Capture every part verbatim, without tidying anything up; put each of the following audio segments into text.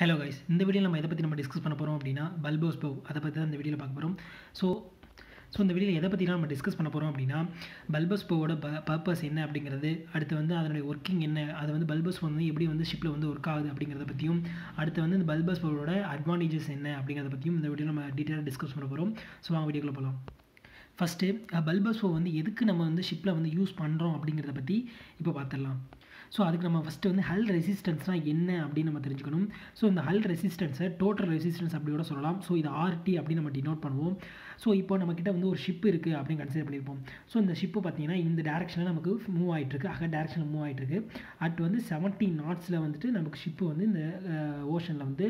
Hello guys, in this video we will discuss bulbous bow. That's what we will discuss. So, so in this video we will discuss bulbous bow purpose, working, bulbous bow is ship work and bulbous bow advantages detail discuss. So we will video. First, bulbous bow is ship use so adukku nama first வந்து hull resistance na enna appdi nama therinjikanum so inda hull resistance total resistance appdiyoda solalam so idu rt appdi nama denote pannuvom so ipo namakita vandu or ship irukku appdi consider pannirpom so inda ship pathina inda direction la namakku move aiterukku aga direction la move aiterukku at vandu seventy knots la vandu namakku ship vandu inda ocean la vandu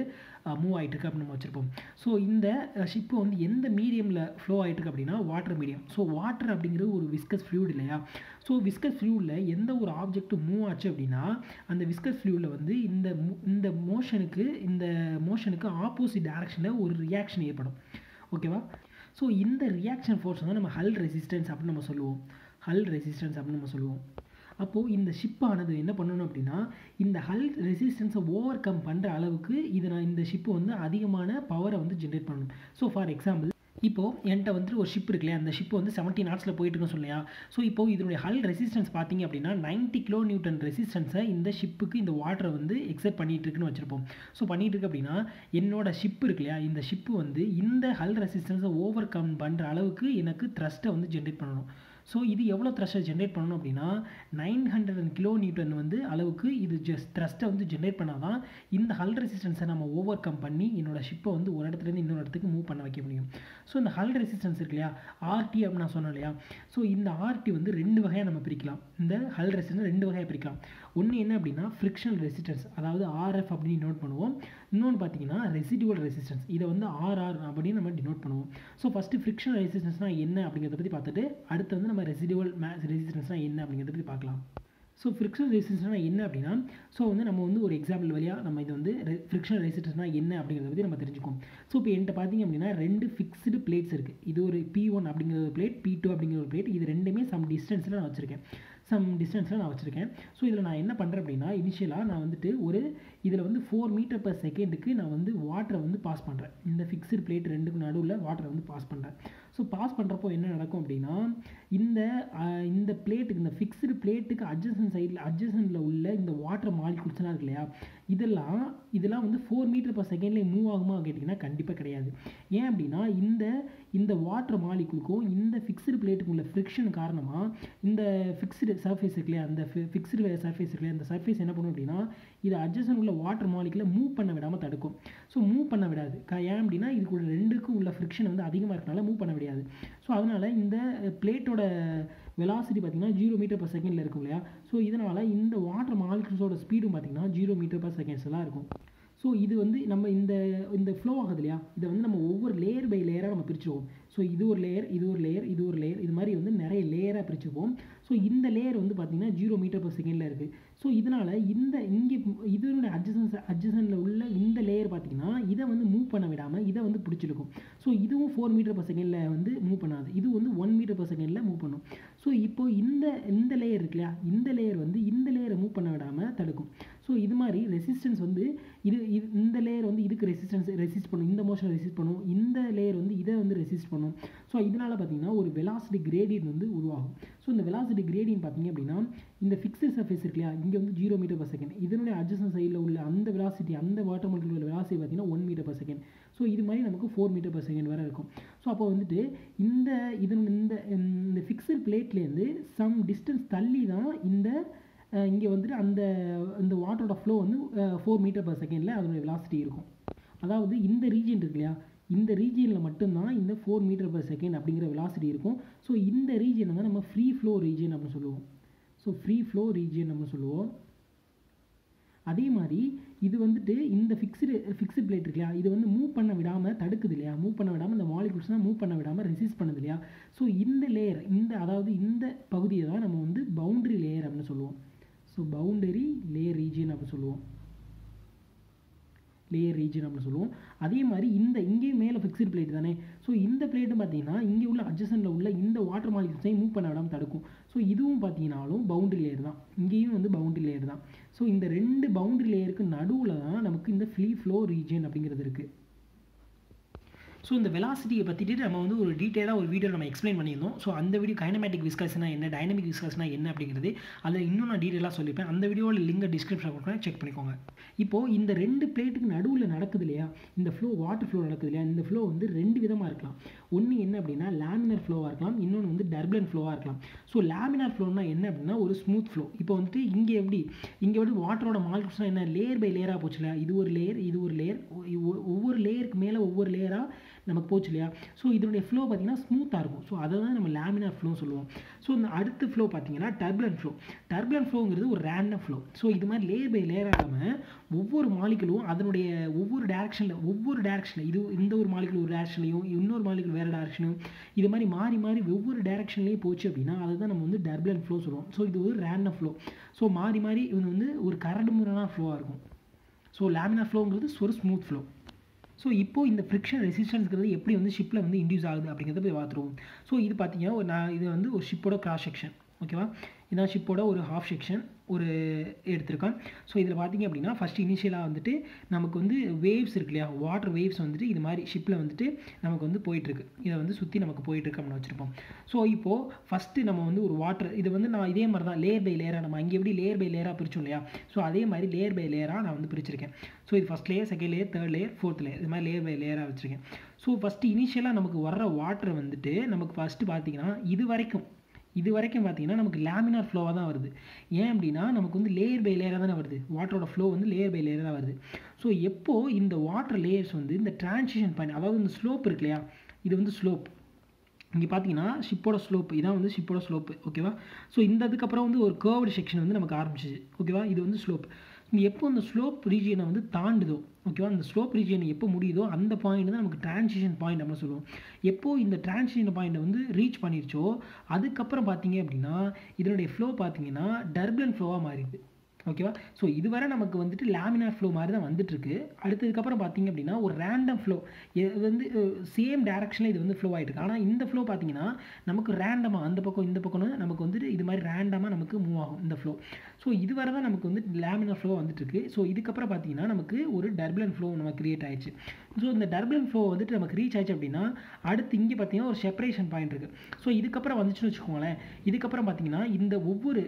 move aiterukku appdi nama vechirpom so inda ship vandu endha medium la flow aiterukku appdina water medium so water appingra or viscous fluid illaya so viscous fluid la endha or object move achu and the viscous fluid in the in the motion in the motion opposite direction or reaction okay va so in the reaction force we hull resistance hull resistance அப்போ இந்த ship ஆனது என்ன பண்ணனும் அப்படினா இந்த ஹல் ரெசிஸ்டன்ஸை overcome பண்ற அளவுக்கு இது இந்த ஷிப் வந்து அதிகமான பவரை வந்து ஜெனரேட் பண்ணனும் so for example இப்போ என்கிட்ட வந்து ஒரு ஷிப் இருக்குல அந்த ஷிப் வந்து seventy knots ல போயிட்டு இருக்குன்னு சொல்லையா சோ இப்போ இதனுடைய ஹல் ரெசிஸ்டன்ஸ் பாத்தீங்க அப்படினா ninety kilonewton ரெசிஸ்டன்ஸை இந்த ஷிப்புக்கு இந்த வாட்டர் வந்து எக்ஸெட் பண்ணிட்டு இருக்குன்னு வச்சிருப்போம் சோ பண்ணிட்டு இருக்கு அப்படினா என்னோட ஷிப் இருக்குல இந்த ஷிப் வந்து இந்த ஹல் ரெசிஸ்டன்ஸை ஓவர்கம் பண்ற அளவுக்கு எனக்கு thrust வந்து ஜெனரேட் பண்ணனும் சோ இது எவ்வளவு thrust ஜெனரேட் பண்ணனும் அப்படினா nine hundred kilonewton வந்து அளவுக்கு இது thrust வந்து ஜெனரேட் பண்ணாதான் இந்த ஹல் ரெசிஸ்டன்ஸை நாம ஓவர்கம் பண்ணி என்னோட ஷிப்பை வந்து ஒரு இடத்துல இருந்து இன்னொரு இடத்துக்கு மூவ் பண்ண வைக்க முடியும் சோ இந்த ஹல் ரெசிஸ்டன்ஸ் இருக்குலையா ஆர்டி அப்படி நான் சொன்னலையா சோ இந்த ஆர்டி வந்து ரெண்டு வகையா நம்ம பிரிக்கலாம் இந்த ஹல் ரெசிஸ்டன்ஸ் ரெண்டு வகையா பிரிக்கலாம் ஒன்னு என்ன அப்படினா ஃபிரிக்ஷனல் ரெசிஸ்டன்ஸ் அதாவது ஆர்எஃப் அப்படி நோட் பண்ணுவோம் இன்னொன்னு பாத்தீங்கன்னா ரெசிடுவல் ரெசிஸ்டன்ஸ் இத வந்து ஆர்ஆர் அப்படி நம்ம டினோட் பண்ணுவோம் சோ ஃபர்ஸ்ட் ஃபிரிக்ஷனல் ரெசிஸ்டன்ஸ்னா என்ன அப்படிங்கறத பத்தி பார்த்துட்டு அடுத்து வந்து நம்ம ரெசிடுவல் ரெசிஸ்டன்ஸ்னா என்ன அப்படிங்கறத பத்தி பார்க்கலாம் so friction resistance na enna appadina so vandu nama vandu or example valiya nama idu vandu friction resistance na enna appingiradha patti nama therinjikom so ipo enta pathinga appadina rendu fixed plates irukku idu or P one appingiradha plate P two appingiradha plate idu rendume some distance la na vechiruken some distance la na vechiruken so idla na enna pandra appadina initially na vandu or idla vandu four meter per second ku na vandu water vandu pass pandra inda fixed plate rendu ku nadulla water vandu pass pandra so pass பண்றப்போ என்ன நடக்கும் அப்படினா இந்த இந்த பிளேட்டுக்கு இந்த fixed பிளேட்டுக்கு adjacent சைடுல அட்ஜசன்ட்ல உள்ள இந்த வாட்டர் மாலிகுல்ஸ்லாம் இருக்குலையா இதெல்லாம் இதெல்லாம் வந்து four மீட்டர் per செகண்ட்ல மூவ் ஆகுமா கேட்டினா கண்டிப்பா கிடையாது ஏன் அப்படினா இந்த இந்த வாட்டர் மாலிகுலுக்கும் இந்த ஃபிக்ஸ்டு பிளேட்டுக்கும் உள்ள ஃபிரிக்ஷன் காரணமா இந்த ஃபிக்ஸ்டு சர்ஃபேஸ் இருக்குலையா அந்த ஃபிக்ஸ்டு சர்ஃபேஸ் இருக்குலையா அந்த சர்ஃபேஸ் என்ன பண்ணும் அப்படினா இது அட்ஜசன்ட் உள்ள வாட்டர் மாலிகுல மூவ் பண்ண விடாம தடுக்கும் சோ மூவ் பண்ண விடாது ஏன் அப்படினா இதுக்குள்ள ரெண்டுக்கும் உள்ள ஃபிரிக்ஷன் வந்து அதிகமா இருக்கனால மூவ் பண்ண so அதனால இந்த பிளேட்டோட velocity பாத்தீங்கன்னா zero meter per secondல இருக்கும் இல்லையா சோ இதனால இந்த வாட்டர் மாலிகுல்ஸோட ஸ்பீடு பாத்தீங்கன்னா zero meter per seconds லாம் இருக்கும் சோ இது வந்து நம்ம இந்த இந்த flow ஆகுது இல்லையா இத வந்து நம்ம ஒவ்வொரு layer by layer நம்ம பிரிச்சுவோம் சோ இது ஒரு layer இது ஒரு layer இது ஒரு layer இது மாதிரி வந்து நிறைய layer ஆ பிரிச்சுவோம் சோ இந்த layer வந்து பாத்தீங்கன்னா zero meter per secondல இருக்கு சோ இதனால இந்த இங்க இதுனோட அட்ஜசன்ட் அட்ஜசன்ட்ல உள்ள இந்த layer பாத்தீங்கன்னா இத வந்து மூவ் பண்ண விடாம இத வந்து பிடிச்சிருக்கும் சோ இதுவும் four meter per secondல வந்து மூவ் பண்ணாது இது வந்து one meter per secondல மூவ் பண்ணும் சோ இப்போ இந்த இந்த layer இருக்குல இந்த layer வந்து இந்த layer மூவ் பண்ண விடாம தடுக்கும் சோ இது மாதிரி ரெசிஸ்டன்ஸ் வந்து இது இந்த layer வந்து இதுக்கு ரெசிஸ்டன்ஸ் ரெசிஸ்ட் பண்ணும் இந்த மோஷன் ரெசிஸ்ட் பண்ணும் இந்த layer வந்து இத வந்து ரெசிஸ்ட் பண்ணும் சோ இதனால பாத்தீங்கன்னா ஒரு velocity gradient வந்து உருவாகும் சோ இந்த velocity gradient பாத்தீங்க அப்படினா இந்த fixed surface இருக்குல இங்க வந்து zero meter per second இதனுடைய adjacent sideல உள்ள அந்த velocity அந்த water molecule உள்ள velocity பாத்தீங்கன்னா one meter per second so இது மாதிரி நமக்கு four meter per second வரை இருக்கும் சோ அப்போ வந்து இந்த இந்த இந்த fixed plateல இருந்து some distance தள்ளி தான் இந்த இங்க வந்து அந்த இந்த வாட்டரோட flow வந்து four meter per secondல அதோட velocity இருக்கும் அதாவது இந்த region இருக்குல இந்த ரீஜியன்ல மட்டும் தான் இந்த four meter per second அப்படிங்கற velocity இருக்கும் சோ இந்த ரீஜியன் வந்து நம்ம free flow region அப்படி சொல்லுவோம் சோ free flow region நம்ம சொல்லுவோம் அதே மாதிரி இது வந்துட்டு இந்த fixed fixed plate இருக்குல இது வந்து மூவ் பண்ண விடாம தடுக்குது இல்லையா மூவ் பண்ண விடாம இந்த மாலிகுல்ஸ்னா மூவ் பண்ண விடாம ரெசிஸ்ட் பண்ணுது இல்லையா சோ இந்த லேயர் இந்த அதாவது இந்த பகுதியை தான் நம்ம வந்து பவுண்டரி லேயர் அப்படி சொல்லுவோம் சோ பவுண்டரி லேயர் ரீஜியன் அப்படி சொல்லுவோம் layer region அப்படினு சொல்லுவோம். அதே மாதிரி இந்த இங்கே மேல fixed plate தானே. சோ இந்த plate பாத்தீங்கன்னா இங்க உள்ள adjacentல உள்ள இந்த water molecules ஐ மூவ் பண்ண விடாம தடுக்கும். சோ இதுவும் பாத்தீங்கனாலும் boundary layer தான். இங்கேயும் வந்து boundary layer தான். சோ இந்த ரெண்டு boundary layerக்கு நடுவுல தான் நமக்கு இந்த free flow region அப்படிங்கிறது இருக்கு. So in the velocity we will detail a video we explain pannirundhom so andha video kinematic viscosity na enna dynamic viscosity na enna apdigiradhu adha innum na detail ah sollipen andha video la link description la kodukren check pannikonga ipo indha rendu plate ku naduvula nadakudhu illaya indha flow water flow nadakudhu illaya indha flow undu rendu vidhama irukkalam onnu enna appadina laminar flow ah irukkalam innonu undu turbulent flow ah irukkalam so laminar flow na enna appadina oru smooth flow ipo undu inge eppadi inge odu water oda molecules na enna layer by layer ah pochila idu or layer idu or layer ovver layer ku mela ovver layer ah நமக்கு போச்சுலையா so இதனுடைய flow பாத்தீங்கன்னா ஸ்மூத்தா இருக்கும் so அத தான் நம்ம laminar flow சொல்லுவோம் so இந்த அடுத்து flow பாத்தீங்கன்னா டர்புலன்ட் flow டர்புலன்ட் flowங்கிறது ஒரு ரேண்டம் flow சோ இது மாதிரி லேயர் பை லேயரா நாம ஒவ்வொரு மாலிகுலும் அதனுடைய ஒவ்வொரு டைரக்ஷன்ல ஒவ்வொரு டைரக்ஷன்ல இது இந்த ஒரு மாலிகுல் ஒரு டைரக்ஷன்லயும் இன்னொரு மாலிகுல் வேற டைரக்ஷனும் இது மாதிரி மாறி மாறி ஒவ்வொரு டைரக்ஷன்லயே போச்சு அப்படினா அத தான் நம்ம வந்து டர்புலன்ட் flow சொல்றோம் சோ இது ஒரு ரேண்டம் flow சோ மாறி மாறி இது வந்து ஒரு கரடுமுரடான flow ஆ இருக்கும் சோ லேமினார் flowங்கிறது ஒரு ஸ்மூத் flow So, now இந்த friction resistance எப்படி வந்து ஷிப்ல வந்து இன்டியூஸ் ஆகுது அப்படிங்கறத போய் பாத்துறோம். So, இது பாத்தீங்கன்னா நான் இது வந்து ஒரு ஷிப்போட கிராஸ் செக்ஷன் ஓகேவா இதான் ஷிப்போட ஒரு ஹாஃப் செக்ஷன் ஒரு எடுத்துர்க்கேன். So, இதுல பாத்தீங்க அப்படினா ஃபர்ஸ்ட் இனிஷியலா வந்துட்டு நமக்கு வந்து waves இருக்குலையா வாட்டர் waves வந்துட்டு இது மாதிரி ஷிப்ல வந்துட்டு நமக்கு வந்து போயிட்டு இருக்கு. இத வந்து சுத்தி நமக்கு போயிட்டு இருக்கு அப்படி வச்சிருப்போம். So, இப்போ ஃபர்ஸ்ட் நம்ம வந்து ஒரு வாட்டர் இது வந்து நான் இதே மாதிரி தான் லேயர் பை லேயரா நம்ம இங்க எப்படி லேயர் பை லேயரா பிரிச்சோம் இல்லையா. So, அதே மாதிரி லேயர் பை லேயரா நான் வந்து பிரிச்சிருக்கேன். So, இது first layer, second layer, third layer, fourth layer. இது மாதிரி லேயர் பை லேயரா வச்சிருக்கேன். So, first இனிஷியலா நமக்கு வர்ற வாட்டர் வந்துட்டு நமக்கு first பாத்தீங்கன்னா இது வரைக்கும் இது வரைக்கும் பாத்தீங்கன்னா நமக்கு லேமினார் ஃப்ளோவா தான் வருது. ஏன் அப்படினா நமக்கு வந்து லேயர் பை லேயரா தான் வருது. வாட்டரோட ஃப்ளோ வந்து லேயர் பை லேயரா தான் வருது. சோ எப்போ இந்த வாட்டர் லேயர்ஸ் வந்து இந்த டிரான்சிஷன் பாயிண்ட் அதாவது இந்த ஸ்லோப் இருக்குலையா இது வந்து ஸ்லோப் இங்க பாத்தீங்கன்னா ஷிப்போட ஸ்லோப் இதான் வந்து ஷிப்போட ஸ்லோப் ஓகேவா சோ இந்த அதுக்கு அப்புறம் வந்து ஒரு கர்வ்ட் செக்ஷன் வந்து நமக்கு ஆரம்பிச்சிச்சு ஓகேவா இது வந்து ஸ்லோப் எப்போ அந்த ஸ்லோப் ரீஜியனை வந்து தாண்டுதோ ஓகேவா அந்த ஸ்லோப் ரீஜியன் எப்போ முடியுதோ அந்த பாயிண்ட் தான் நமக்கு டிரான்சிஷன் பாயிண்ட் அப்படி சொல்லுவோம் எப்போ இந்த டிரான்சிஷன் பாயிண்ட் வந்து ரீச் பண்ணிருச்சோ அதுக்கு அப்புறம் பாத்தீங்க அப்படினா இதனுடைய ஃப்ளோ பாத்தீங்கன்னா டர்புலன்ட் ஃப்ளோவா மாறிடுது ஓகேவா சோ இதுவரை நமக்கு வந்துட்டு லேமினார் ஃப்ளோ மாதிரி தான் வந்துட்டு இருக்கு அடுத்ததுக்கு அப்புறம் பாத்தீங்க அப்படினா ஒரு ரேண்டம் ஃப்ளோ இது வந்து சேம் டைரக்ஷன்ல இது வந்து ஃப்ளோ ஆயிட்டு இருக்கு ஆனா இந்த ஃப்ளோ பாத்தீங்கன்னா நமக்கு ரேண்டமா அந்த பக்கம் இந்த பக்கம்னா நமக்கு வந்து இது மாதிரி ரேண்டமா நமக்கு மூவ் ஆகும் இந்த ஃப்ளோ சோ இதுவரை தான் நமக்கு வந்து லேமினார் ஃப்ளோ வந்துட்டு இருக்கு சோ இதுக்கு அப்புறம் பாத்தீங்கன்னா நமக்கு ஒரு டர்புலன்ட் ஃப்ளோ நமக்கு கிரியேட் ஆயிச்சு சோ இந்த டர்புலன்ட் ஃப்ளோ வந்துட்டு நமக்கு ரீச் ஆயிச்சு அப்படினா அடுத்து இங்க பாத்தீங்கன்னா ஒரு செப்பரேஷன் பாயிண்ட் இருக்கு சோ இதுக்கு அப்புறம் வந்துச்சுன்னு வெச்சுக்கோங்களே இதுக்கு அப்புறம் பாத்தீங்கன்னா இந்த ஒவ்வொரு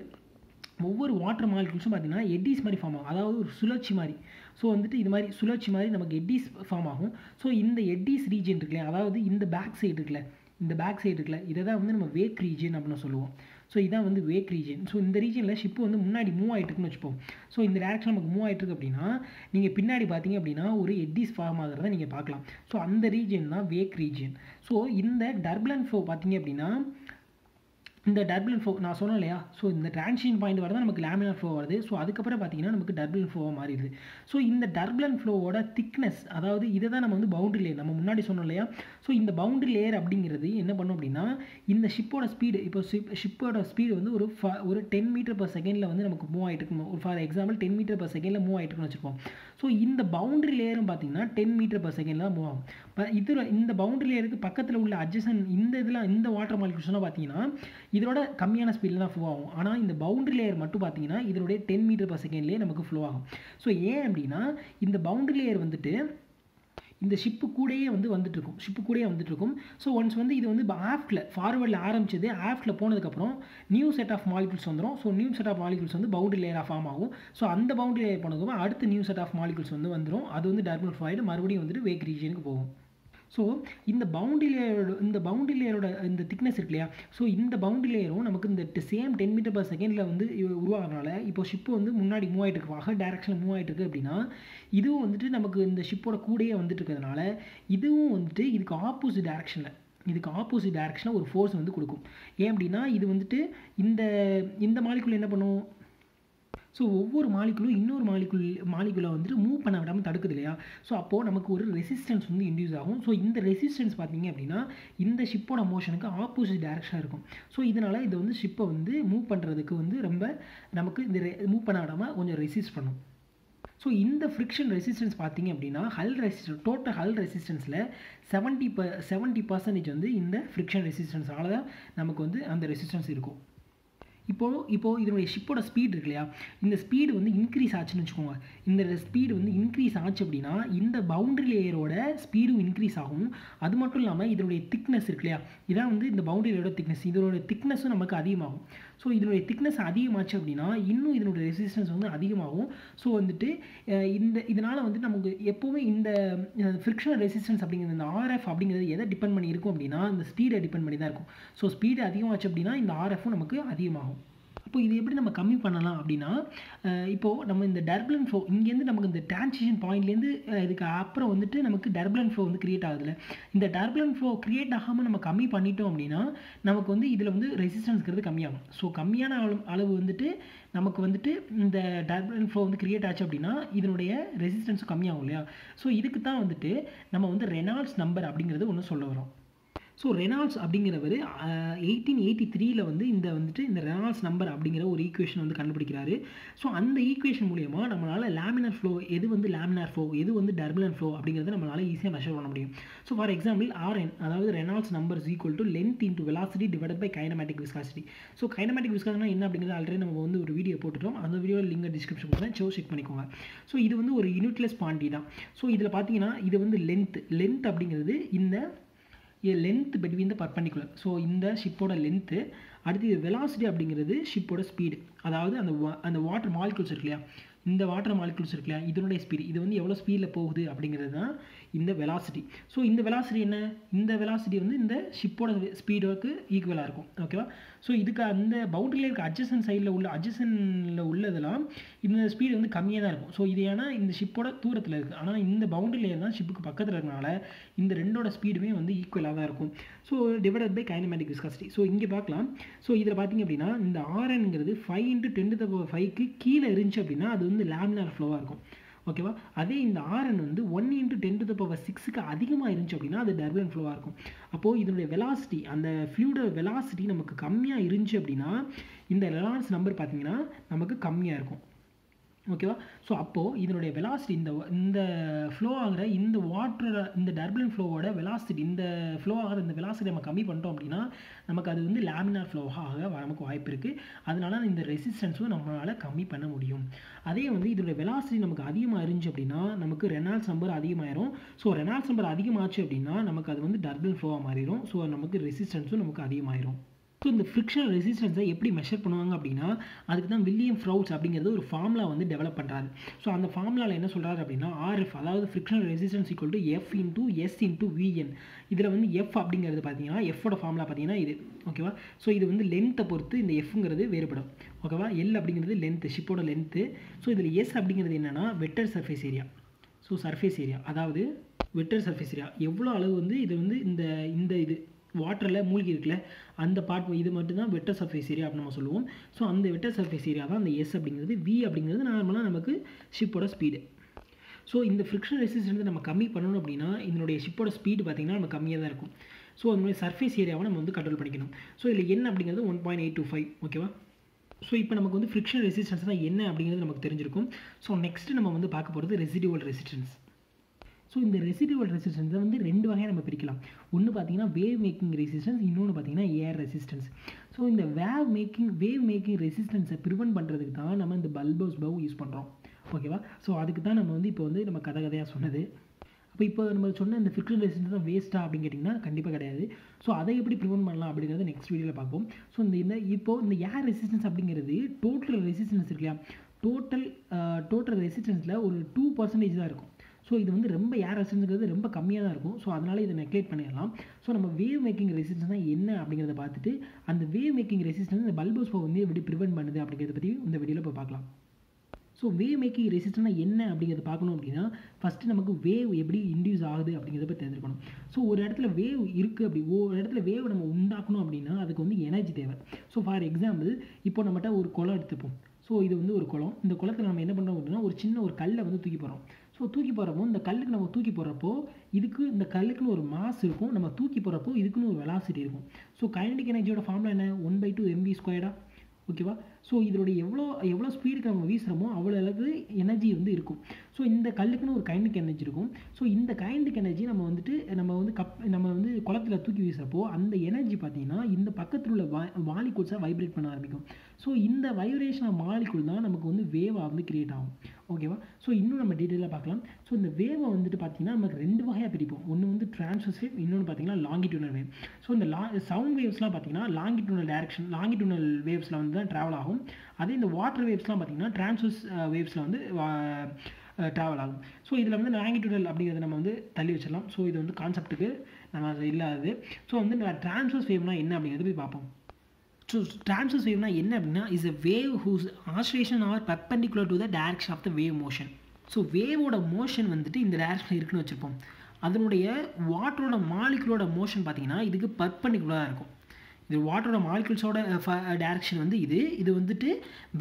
ஒவ்வொரு வாட்டர் மாலிகுல்ஸும் பார்த்தீங்கன்னா எட்டிஸ் மாதிரி ஃபார்ம் ஆகும் அதாவது ஒரு சுழற்சி மாதிரி ஸோ வந்துட்டு இது மாதிரி சுழற்சி மாதிரி நமக்கு எட்டிஸ் ஃபார்ம் ஆகும் ஸோ இந்த எட்டிஸ் ரீஜன் இருக்குல்ல அதாவது இந்த பேக் சைடு இருக்குல்ல இந்த பேக் சைடு இருக்குல்ல இதை தான் வந்து நம்ம வேக் ரீஜன் அப்படின்னு சொல்லுவோம் ஸோ இதான் வந்து வேக் ரீஜன் ஸோ இந்த ரீஜனில் ஷிப்பு வந்து முன்னாடி மூவ் ஆகிட்டு இருக்குன்னு வச்சுப்போம் ஸோ இந்த டேரக்ஷன் நமக்கு மூவ் ஆகிட்டு இருக்கு அப்படின்னா நீங்கள் பின்னாடி பார்த்தீங்க அப்படின்னா ஒரு எட்டிஸ் ஃபார்ம் ஆகிறத நீங்கள் பார்க்கலாம் ஸோ அந்த ரீஜன் தான் வேக் ரீஜன் ஸோ இந்த டர்புலன்ட் ஃப்ளோ பார்த்தீங்க அப்படின்னா இந்த டர்புலன்ட் ஃப்ளோ நான் சொன்னேன் இல்லையா ஸோ இந்த டிரான்சிஷன் பாயிண்ட் வர தான் நமக்கு லேமினார் ஃப்ளோ வருது ஸோ அதுக்கப்புறம் பார்த்தீங்கன்னா நமக்கு டர்புலன்ட் ஃப்ளோவாக மாறிடுது ஸோ இந்த டர்புலன்ட் ஃப்ளோவோட திக்னஸ் அதாவது இதை தான் நம்ம வந்து பவுண்டரி லேயர் நம்ம முன்னாடி சொன்னோம் இல்லையா ஸோ இந்த பவுண்டரி லேயர் அப்படிங்கிறது என்ன பண்ணும் அப்படின்னா இந்த ஷிப்போட ஸ்பீடு இப்போ ஷிப் ஷிப்போட ஸ்பீடு வந்து ஒரு ஒரு டென் மீட்டர் பர் செகண்டில் வந்து நமக்கு மூவ் ஆகிட்டு இருக்கணும் ஒரு for example ten metre per செகண்டில் மூவ் ஆகிட்டு இருக்குன்னு வச்சுருப்போம் ஸோ இந்த பவுண்டரி லேயரும் பார்த்தீங்கன்னா டென் மீட்டர் பர் செகண்டில் தான் மூவ் ஆகும் இது இந்த பவுண்டரி லேயருக்கு பக்கத்தில் உள்ள அட்ஜசன் இந்த இதெல்லாம் இந்த வாட்டர் மாலிகுல்ஸ்லாம் பார்த்தீங்கன்னா இதோட கம்மியான ஸ்பீடில் தான் ஃப்ளோ ஆகும் ஆனால் இந்த பவுண்டரி லேயர் மட்டும் பார்த்தீங்கன்னா இதனுடைய டென் மீட்டர் பர் செகண்ட்லேயே நமக்கு ஃப்ளோ ஆகும் ஸோ ஏன் அப்படின்னா இந்த பவுண்டரி லேயர் வந்துட்டு இந்த ஷிப்பு கூடயே வந்து வந்துட்டு இருக்கும் ஷிப்பு கூடயே வந்துட்டு இருக்கும் ஸோ ஒன்ஸ் வந்து இது வந்து ஆஃப்டில் ஃபார்வர்டில் ஆரம்பிச்சது ஆஃப்டில் போனதுக்கப்புறம் நியூ செட் ஆஃப் மாலிகுல்ஸ் வந்துடும் so new set of molecules வந்து பவுண்டரி லேயராக ஃபார்ம் ஆகும் ஸோ அந்த பவுண்டரி லேயர் போனதுக்கப்புறம் அடுத்த நியூ செட் ஆஃப் மாலிகுல்ஸ் வந்து வந்துடும் அது வந்து டர்புலன்ட் ஃப்ளோ ஆகிட்டு மறுபடியும் வந்துட்டு வேக் ரீஜனுக்கு போகும் ஸோ இந்த பவுண்டரி லேயரோட இந்த பவுண்டரி லேயரோட இந்த திக்னஸ் இருக்கு இல்லையா ஸோ இந்த பவுண்டரி லேயரும் நமக்கு இந்த சேம் டென் மீட்டர் பர் செகண்டில் வந்து உருவாகிறனால இப்போ ஷிப்பு வந்து முன்னாடி மூவ் ஆகிட்டு இருக்கு ஆக டைரக்ஷனில் மூவ் ஆகிட்டு இருக்கு அப்படின்னா இதுவும் வந்துட்டு நமக்கு இந்த ஷிப்போட கூடையே வந்துட்டு இருக்கிறதுனால இதுவும் வந்துட்டு இதுக்கு ஆப்போசிட் டைரக்ஷனில் இதுக்கு ஆப்போசிட் டைரக்ஷனில் ஒரு ஃபோர்ஸ் வந்து கொடுக்கும் ஏன் அப்படின்னா இது வந்துட்டு இந்த இந்த மாலிகுல் என்ன பண்ணும் ஸோ ஒவ்வொரு மாலிகுலும் இன்னொரு மாலிகுல் மாலிகுலை வந்துட்டு மூவ் பண்ண விடாமல் தடுக்குது இல்லையா ஸோ அப்போது நமக்கு ஒரு ரெசிஸ்டன்ஸ் வந்து இன்டியூஸ் ஆகும் ஸோ இந்த ரெசிஸ்டன்ஸ் பார்த்தீங்க அப்படின்னா இந்த ஷிப்போட மோஷனுக்கு ஆப்போசிட் டைரக்ஷனாக இருக்கும் ஸோ இதனால் இது வந்து ஷிப்பை வந்து மூவ் பண்ணுறதுக்கு வந்து ரொம்ப நமக்கு இந்த மூவ் பண்ண விடாமல் கொஞ்சம் ரெசிஸ்ட் பண்ணும் So in the friction resistance பார்த்தீங்க அப்படின்னா hull resistance, total hull resistance ல seventy percent வந்து இந்த friction resistance ஆல தான் நமக்கு வந்து அந்த resistance இருக்கும். இப்போ இப்போ இதனுடைய ஷிப்போட ஸ்பீட் இருக்கு இல்லையா, இந்த ஸ்பீடு வந்து இன்க்ரீஸ் ஆச்சுன்னு வச்சுக்கோங்க. இந்த ஸ்பீடு வந்து இன்க்ரீஸ் ஆச்சு அப்படின்னா இந்த பவுண்டரி லேயரோட ஸ்பீடும் இன்க்ரீஸ் ஆகும். அது மட்டும் இல்லாமல் இதனுடைய திக்னஸ் இருக்கு இல்லையா, இதான் வந்து இந்த பவுண்டரி லேயரோட திக்னஸ், இதனுடைய திக்னஸும் நமக்கு அதிகமாகும். ஸோ இதனுடைய திக்னஸ் அதிகமாச்சு அப்படின்னா இன்னும் இதனுடைய ரெசிஸ்டன்ஸ் வந்து அதிகமாகும். ஸோ வந்துட்டு இந்த இதனால் வந்து நமக்கு எப்போவுமே இந்த ஃப்ரிக்ஷனல் ரெசிஸ்டன்ஸ் அப்படிங்கிறது இந்த ஆர்எஃப் அப்படிங்கிறது எதை டிபெண்ட் பண்ணி இருக்கும் அப்படின்னா இந்த ஸ்பீடை டிபெண்ட் பண்ணி தான் இருக்கும். ஸோ ஸ்பீடு அதிகமாச்சு அப்படின்னா இந்த ஆர்எஃப்பும் நமக்கு அதிகமாகும். இப்போ இது எப்படி நம்ம கம்மி பண்ணலாம் அப்படின்னா, இப்போது நம்ம இந்த டர்புலன்ட் ஃப்ளோ இங்கேருந்து நமக்கு இந்த டிரான்சிஷன் பாயிண்ட்லேருந்து இதுக்கு அப்புறம் வந்துட்டு நமக்கு டர்புலன்ட் ஃப்ளோ வந்து க்ரியேட் ஆகுதுல்ல, இந்த டர்புலன்ட் ஃப்ளோ க்ரியேட் ஆகாமல் நம்ம கம்மி பண்ணிட்டோம் அப்படின்னா நமக்கு வந்து இதில் வந்து ரெசிஸ்டன்ஸ்கிறது கம்மியாகும். ஸோ கம்மியான அளவு வந்துட்டு நமக்கு வந்துட்டு இந்த டர்புலன்ட் ஃப்ளோ வந்து க்ரியேட் ஆச்சு அப்படின்னா இதனுடைய ரெசிஸ்டன்ஸும் கம்மியாகும் இல்லையா. ஸோ இதுக்கு தான் வந்துட்டு நம்ம வந்து ரெனால்ட்ஸ் நம்பர் அப்படிங்கிறது ஒன்று சொல்ல வரோம். ஸோ ரெனால்ட்ஸ் அப்படிங்கிறவர் எயிட்டீன் எயிட்டி த்ரீயில் வந்து இந்த வந்துட்டு இந்த ரெனால்ட்ஸ் நம்பர் அப்படிங்கிற ஒரு ஈக்குவேஷன் வந்து கண்டுபிடிக்கிறாரு. ஸோ அந்த ஈக்குவேஷன் மூலயமா நம்மளால் லேமினார் ஃப்ளோ எது வந்து லேமினார் ஃப்ளோ எது வந்து டர்புலன்ட் ஃப்ளோ அப்படிங்கிறத நம்மளால் ஈஸியாக மெஷர் பண்ண முடியும். ஸோ ஃபார் எக்ஸாம்பிள் ஆர்என், அதாவது Reynolds number is equal to length into velocity divided by kinematic viscosity. So kinematic விஸ்காசிட்டினா என்ன அப்படிங்கிறது ஆல்ரெடி நம்ம வந்து ஒரு வீடியோ போட்டுட்டோம், அந்த வீடியோ லிங்க் டிஸ்கிரிப்ஷன் கொடுத்தேன், சோ செக் பண்ணிக்கோங்க. ஸோ இது வந்து ஒரு யூனிட்லெஸ் குவான்டிட்டி தான். ஸோ இதில் பார்த்தீங்கன்னா இது வந்து லென்த் லென்த் அப்படிங்கிறது இந்த length between the perpendicular, so இந்த ஷிப்போட லென்த்து. அடுத்து இது வெலாசிட்டி அப்படிங்கிறது ஷிப்போட ஸ்பீடு, அதாவது அந்த அந்த வாட்டர் மாலிகுல்ஸ் இருக்கு இல்லையா, இந்த வாட்டர் மாலிகுல்ஸ் இருக்கு இல்லையா இதனுடைய ஸ்பீடு, இது வந்து எவ்வளோ ஸ்பீடில் போகுது அப்படிங்கிறது தான் இந்த வெலாசிட்டி. ஸோ இந்த வெலாசிட்டி என்ன, இந்த வெலாசிட்டி வந்து இந்த ஷிப்போட ஸ்பீடுக்கு ஈக்குவலாக இருக்கும். ஓகேவா. ஸோ இதுக்கு அந்த பவுண்டரியில் இருக்க அட்ஜசன் சைடில் உள்ள அட்ஜசனில் உள்ளதெல்லாம் இந்த ஸ்பீடு வந்து கம்மியாக தான் இருக்கும். ஸோ இது ஏன்னா இந்த ஷிப்போட தூரத்தில் இருக்குது, ஆனால் இந்த பவுண்டரியில் தான் ஷிப்புக்கு பக்கத்தில் இருக்கனால இந்த ரெண்டோட ஸ்பீடுமே வந்து ஈக்குவலாக தான் இருக்கும். So divided by kinematic viscosity. So இங்கே பார்க்கலாம். ஸோ இதில் பார்த்தீங்க அப்படின்னா இந்த ஆர்என்கிறது five into ten to the power ஃபைவ்க்கு கீழே இருந்துச்சு அப்படின்னா அது வந்து லேமினார் ஃப்ளோவாக இருக்கும். ஓகேவா. அதே இந்த ஆர்என் வந்து one into ten to the power சிக்ஸுக்கு அதிகமாக இருந்துச்சு அப்படின்னா அது டர்புலன்ட் ஃப்ளோவாக இருக்கும். அப்போது இதனுடைய வெலாசிட்டி, அந்த ஃப்ளூடோட வெலாசிட்டி நமக்கு கம்மியாக இருந்துச்சு அப்படின்னா இந்த ரெனால்ட்ஸ் நம்பர் பார்த்திங்கன்னா நமக்கு கம்மியாக இருக்கும். ஓகேவா. ஸோ அப்போது இதனுடைய வெலாசிட்டி இந்த இந்த ஃப்ளோ ஆகிற இந்த வாட்டரோட இந்த டர்புலன்ட் ஃப்ளோவோட வெலாசிட்டி, இந்த ஃப்ளோ ஆகிற இந்த வெலாசிட்டி நம்ம கம்மி பண்ணிட்டோம் அப்படின்னா நமக்கு அது வந்து லேமினார் ஃப்ளோவாக நமக்கு வாய்ப்பு இருக்குது. அதனால இந்த ரெசிஸ்டன்ஸும் நம்மளால் கம்மி பண்ண முடியும். அதே வந்து இதனுடைய வெலாசிட்டி நமக்கு அதிகமாக இருந்துச்சு அப்படின்னா நமக்கு ரெனால்ட்ஸ் நம்பர் அதிகமாகிடும். ஸோ ரெனால்ட்ஸ் நம்பர் அதிகமாச்சு அப்படின்னா நமக்கு அது வந்து டர்புலன்ட் ஃப்ளோவாக மாறிடும். ஸோ நமக்கு ரெசிஸ்டன்ஸும் நமக்கு அதிகமாகிடும். ஸோ இந்த ஃப்ரிக்ஷனல் ரெசிஸ்டன்ஸை எப்படி மெஷர் பண்ணுவாங்க அப்படின்னா அதுக்கு தான் வில்லியம் ஃப்ரவுட்ஸ் அப்படிங்கிறது ஒரு ஃபார்முலா வந்து டெவலப் பண்ணுறாரு. ஸோ அந்த ஃபார்முலாவில் என்ன சொல்கிறாரு அப்படின்னா ஆர்எஃப், அதாவது frictional resistance equal to F into S into VN. இதில் வந்து எஃப் அப்படிங்கிறது பார்த்தீங்கன்னா எஃபோட ஃபார்முலா பார்த்தீங்கன்னா இது. ஓகேவா. ஸோ இது வந்து லென்த்தை பொறுத்து இந்த எஃப்ங்கிறது வேறுபடும். ஓகேவா. எல் அப்படிங்கிறது லென்த்து, ஷிப்போட லென்த்து. ஸோ இதில் எஸ் அப்படிங்கிறது என்னென்னா wetted surface area. So surface area அதாவது வெட்டர் சர்ஃபேஸ் ஏரியா எவ்வளோ அளவு வந்து இது வந்து இந்த இந்த இது வாட்டரில் மூழ்கி இருக்குல்ல அந்த பார்ட், இது மட்டும்தான் வெட்டர் சர்ஃபேஸ் ஏரியா அப்படின்னு நம்ம சொல்லுவோம். ஸோ அந்த வெட்டர் சர்ஃபேஸ் ஏரியா தான் அந்த எஸ் அப்படிங்கிறது. வி அப்படிங்கிறது நார்மலாக நமக்கு ஷிப்போட ஸ்பீடு. ஸோ இந்த ஃப்ரிக்ஷன் ரெசிஸ்டன்ஸை நம்ம கம்மி பண்ணணும் அப்படின்னா இதனுடைய ஷிப்போட ஸ்பீடு பார்த்திங்கன்னா நம்ம கம்மியாக தான் இருக்கும். ஸோ அதனுடைய சர்ஃபேஸ் ஏரியாவை நம்ம வந்து கண்ட்ரோல் பண்ணிக்கணும். ஸோ இதில் என்ன அப்படிங்கிறது one point eight two five. ஓகேவா. ஸோ இப்போ நமக்கு வந்து ஃப்ரிக்ஷன் ரெசிஸ்டன்ஸ் தான் என்ன அப்படிங்கிறது நமக்கு தெரிஞ்சிருக்கும். ஸோ நெக்ஸ்ட்டு நம்ம வந்து பார்க்க போகிறது ரெசிடியூவல் ரெசிஸ்டன்ஸ். ஸோ இந்த ரெசிடியூவல் ரெசிஸ்டன்ஸை வந்து ரெண்டு வகையாக நம்ம பிரிக்கலாம். ஒன்று பார்த்தீங்கன்னா வேவ் மேக்கிங் ரெசிஸ்டன்ஸ், இன்னொன்று பார்த்தீங்கன்னா ஏர் ரெசிஸ்டன்ஸ். ஸோ இந்த வேவ் மேக்கிங் வேவ் மேக்கிங் ரெசிஸ்டன்ஸை ப்ரிவென்ட் பண்ணுறதுக்கு தான் நம்ம இந்த பல்போஸ் பவ் யூஸ் பண்ணுறோம். ஓகேவா. ஸோ அதுக்கு தான் நம்ம வந்து இப்போ வந்து நம்ம கதை கதையாக சொன்னது. அப்போ இப்போ நம்ம சொன்ன இந்த ஃபிக்ஷனல் ரெசிஸ்டன்ஸ் தான் வேஸ்ட்டாக அப்படின்னு கேட்டிங்கன்னா கண்டிப்பாக கிடையாது. ஸோ அதை எப்படி ப்ரிவென்ட் பண்ணலாம் அப்படிங்கிறது நெக்ஸ்ட் வீடியோவில் பார்ப்போம். ஸோ இந்த இப்போது இந்த ஏர் ரெசிஸ்டன்ஸ் அப்படிங்கிறது டோட்டல் ரெசிஸ்டன்ஸ் இருக்கு இல்லையா, டோட்டல் டோட்டல் ரெசிஸ்டன்ஸில் ஒரு டூ பர்சன்டேஜ் தான் இருக்கும். ஸோ இது வந்து ரொம்ப ஏர் ரெசிஸ்டன்ஸுங்கிறது ரொம்ப கம்மியாக தான் இருக்கும். ஸோ அதனால் இதை நெக்லெக்ட் பண்ணிடலாம். ஸோ நம்ம வேவ் மேக்கிங் ரெசிஸ்டன்ஸ்னா என்ன அப்படிங்கிறத பார்த்துட்டு அந்த வேவ் மேக்கிங் ரெசிஸ்டன்ஸ் இந்த பல்போஸ் பவ் வந்து எப்படி ப்ரிவென்ட் பண்ணுது அப்படிங்கிறத பற்றி இந்த வீடியோவில் போய் பார்க்கலாம். ஸோ வேவ் மேக்கிங் ரெசிஸ்டன்ஸ்னா என்ன அப்படிங்கிறத பார்க்கணும் அப்படின்னா ஃபஸ்ட்டு நமக்கு வேவ் எப்படி இன்டியூஸ் ஆகுது அப்படிங்கிறத பற்றி தெரிஞ்சுக்கணும். ஸோ ஒரு இடத்துல வேவ் இருக்குது, அப்படி ஒரு இடத்துல வேவ் நம்ம உண்டாக்கணும் அப்படின்னா அதுக்கு வந்து எனர்ஜி தேவை. ஸோ ஃபார் எக்ஸாம்பிள் இப்போ நம்மகிட்ட ஒரு குளம் எடுத்துப்போம். ஸோ இது வந்து ஒரு குளம். இந்த குளத்தில் நம்ம என்ன பண்ணுறோம் அப்படின்னா ஒரு சின்ன ஒரு கல்லை வந்து தூக்கி போகிறோம். ஸோ தூக்கி போகிறப்போ இந்த கல்லுக்கு நம்ம தூக்கி போகிறப்போ இதுக்கு இந்த கல்லுக்குன்னு ஒரு மாஸ் இருக்கும், நம்ம தூக்கி போகிறப்போ இதுக்குன்னு ஒரு வெலாசிட்டி இருக்கும். ஸோ கைனடிக் எனர்ஜியோட ஃபார்முலா என்ன, ஒன் பை டூ எம்வி ஸ்கொயர்டா. okay, so idroda evlo evlo speed ku nam veesramo avlo alavu energy undu irukum so inda kallukku or kind energy irukum so inda kind energy nama vandu nama vandu nama vandu kolathila thooki veesrappo and energy pathina inda pakkathula molecules vibrate panna arambikkum so inda vibration of molecule da namakku vandu wave avundu create agum okay va so innum nama detail la paakalam so inda wave vandu pathina namakku rendu vagaya piripom onnu vandu transverse innonu pathina longitudinal wave so inda sound waves la pathina longitudinal direction longitudinal waves la vandu travel agum அதே இந்த water வேவ்ஸ்லாம் பாத்தீங்கன்னா transverse வேவ்ஸ்ல வந்து travel ஆகும் so இதுல வந்து லாங்கிட்யூடல் அப்படிங்கறத நம்ம வந்து தள்ளி வச்சிரலாம் சோ இது வந்து கான்செப்ட்க்கு நம்ம இல்லாது சோ வந்து டிரான்ஸ்வர்ஸ் வேவ்னா என்ன அப்படிங்கறத போய் பாப்போம் so transverse wave na enna appadina is a wave whose oscillation are perpendicular to the direction of the wave motion so wave oda motion வந்துட்டு இந்த டைரக்ஷன்ல இருக்குன்னு வெச்சிருப்போம் அதனுடைய வாட்டரோட மாலிகுலோட மோஷன் பாத்தீங்கன்னா இதுக்கு perpendicular-ஆ இருக்கும் The water or molecules or direction வந்து இது இது வந்துட்டு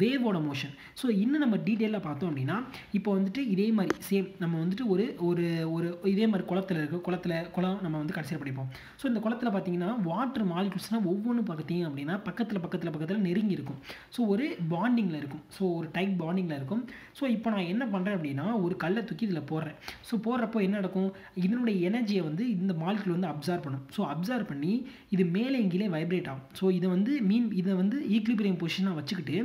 wave ஓட motion so இன்ன நம்ம டீடைலா பார்த்தோம் அப்படினா இப்போ வந்துட்டு இதே மாதிரி சேம் நம்ம வந்துட்டு ஒரு ஒரு ஒரு இதே மாதிரி குளத்துல இருக்கு குளத்துல குளம் நம்ம வந்து கடைசில படிப்போம் so இந்த குளத்துல பாத்தீங்கன்னா வாட்டர் மாலிகுல்ஸ்னா ஒவ்வொன்னு பாத்தீங்க அப்படினா பக்கத்துல பக்கத்துல பக்கத்துல நெருங்கி இருக்கும் so ஒரு bondingல இருக்கும் so ஒரு டைட் bondingல இருக்கும் so இப்போ நான் என்ன பண்றேன் அப்படினா ஒரு கல்லை தூக்கி இதல போடுறேன் so போறப்போ என்ன நடக்கும் இதனுடைய எனர்ஜியை வந்து இந்த மாலிகுல் வந்து அப்சார்ப் பண்ணும் so அப்சார்ப் பண்ணி இது மேலே எங்கயிலே வைப்ரேட் So இது வந்து மீன் இது வந்து ஈக்விலிபிரியம் பொசிஷனா வச்சிக்கிட்டு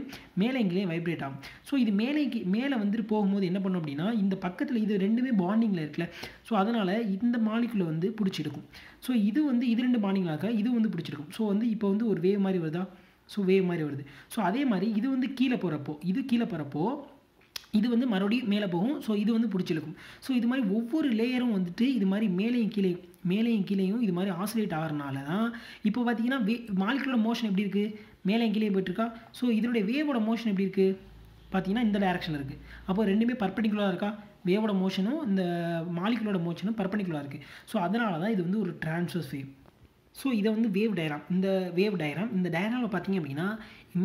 மேலே எங்கயே வைப்ரேட் ஆகும் சோ இது மேலே மேலே வந்து போகும்போது என்ன பண்ணும் அப்படினா இந்த பக்கத்துல இது ரெண்டுமே பாண்டிங்ல இருக்குல சோ அதனால இந்த மாலிகுல வந்து பிடிச்சிருக்கும் சோ இது வந்து இது ரெண்டு பாண்டிங்லாக இது வந்து பிடிச்சிருக்கும் சோ வந்து இப்போ வந்து ஒரு வேவ் மாதிரி வருதா சோ வேவ் மாதிரி வருது சோ அதே மாதிரி இது வந்து கீழ போறப்போ இது கீழ போறப்போ இது வந்து மறுபடி மேலே போகும் சோ இது வந்து பிடிச்சிருக்கும் சோ இது மாதிரி ஒவ்வொரு லேயரும் வந்துட்டு இது மாதிரி மேலேயும் கீழே மேலேயும் கீழேயும் இது மாதிரி ஆசிலேட் ஆகிறனால தான் இப்போ பார்த்தீங்கன்னா மாலிகுலோட மோஷன் எப்படி இருக்கு மேலேயும் கீழே போயிட்டு இருக்கா சோ இதனுடைய வேவோட மோஷன் எப்படி இருக்கு பாத்தீங்கன்னா இந்த டைரக்ஷன்ல இருக்கு அப்போ ரெண்டுமே பர்பெண்டிகுலரா இருக்கா வேவோட மோஷனும் இந்த மாலிகுலோட மோஷனும் பர்பெண்டிகுலரா இருக்கு சோ அதனால தான் இது வந்து ஒரு டிரான்ஸ்வர்ஸ் வேவ் சோ இது வந்து வேவ் டயகிராம் இந்த வேவ் டயகிராம் இந்த டயகிராம்ல பாத்தீங்க அப்படினா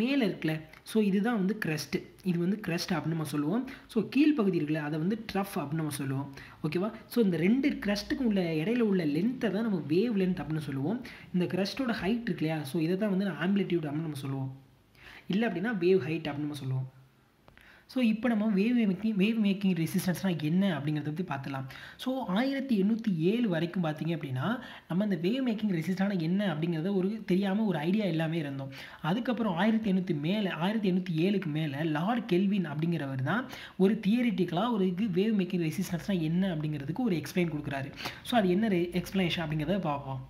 மேல இருக்குல சோ இதுதான் வந்து கிரஸ்ட் இது வந்து கிரஸ்ட் அப்படி நம்ம சொல்லுவோம் சோ கீழ் பகுதி இருக்குல அத வந்து ட்ரஃப் அப்படி நம்ம சொல்லுவோம் ஓகேவா சோ இந்த ரெண்டு கிரஸ்ட்க்கு உள்ள இடையில உள்ள லெந்த் தான் நம்ம வேவ் லெந்த் அப்படி சொல்லுவோம் இந்த கிரஸ்டோட ஹைட் இருக்குல சோ இத தான் வந்து ஆம்ப்ளிட்யூட் அப்படி நம்ம சொல்லுவோம் இல்ல அப்படினா வேவ் ஹைட் அப்படி நம்ம சொல்லுவோம் So இப்போ நம்ம வேவ் மேக்கிங் வேவ் மேக்கிங் ரெசிஸ்டன்ஸ்னா என்ன அப்படிங்கறத பத்தி பார்க்கலாம் சோ eighteen oh seven வரைக்கும் பாத்தீங்க அப்படினா நம்ம இந்த வேவ் மேக்கிங் ரெசிஸ்டன்ஸ்னா என்ன அப்படிங்கறத ஒரு தெரியாம ஒரு ஐடியா எல்லாமே இருந்தோம் அதுக்கு அப்புறம் eighteen hundred மேல eighteen oh seven க்கு மேல லார்ட் கெல்வின் அப்படிங்கறவர் தான் ஒரு தியரிட்டிக்கலா ஒரு வேவ் மேக்கிங் ரெசிஸ்டன்ஸ்னா என்ன அப்படிங்கிறதுக்கு ஒரு எக்ஸ்பிளைன் கொடுக்கறாரு சோ அது என்ன எக்ஸ்பிளனேஷன் அப்படிங்கறத பாப்போம்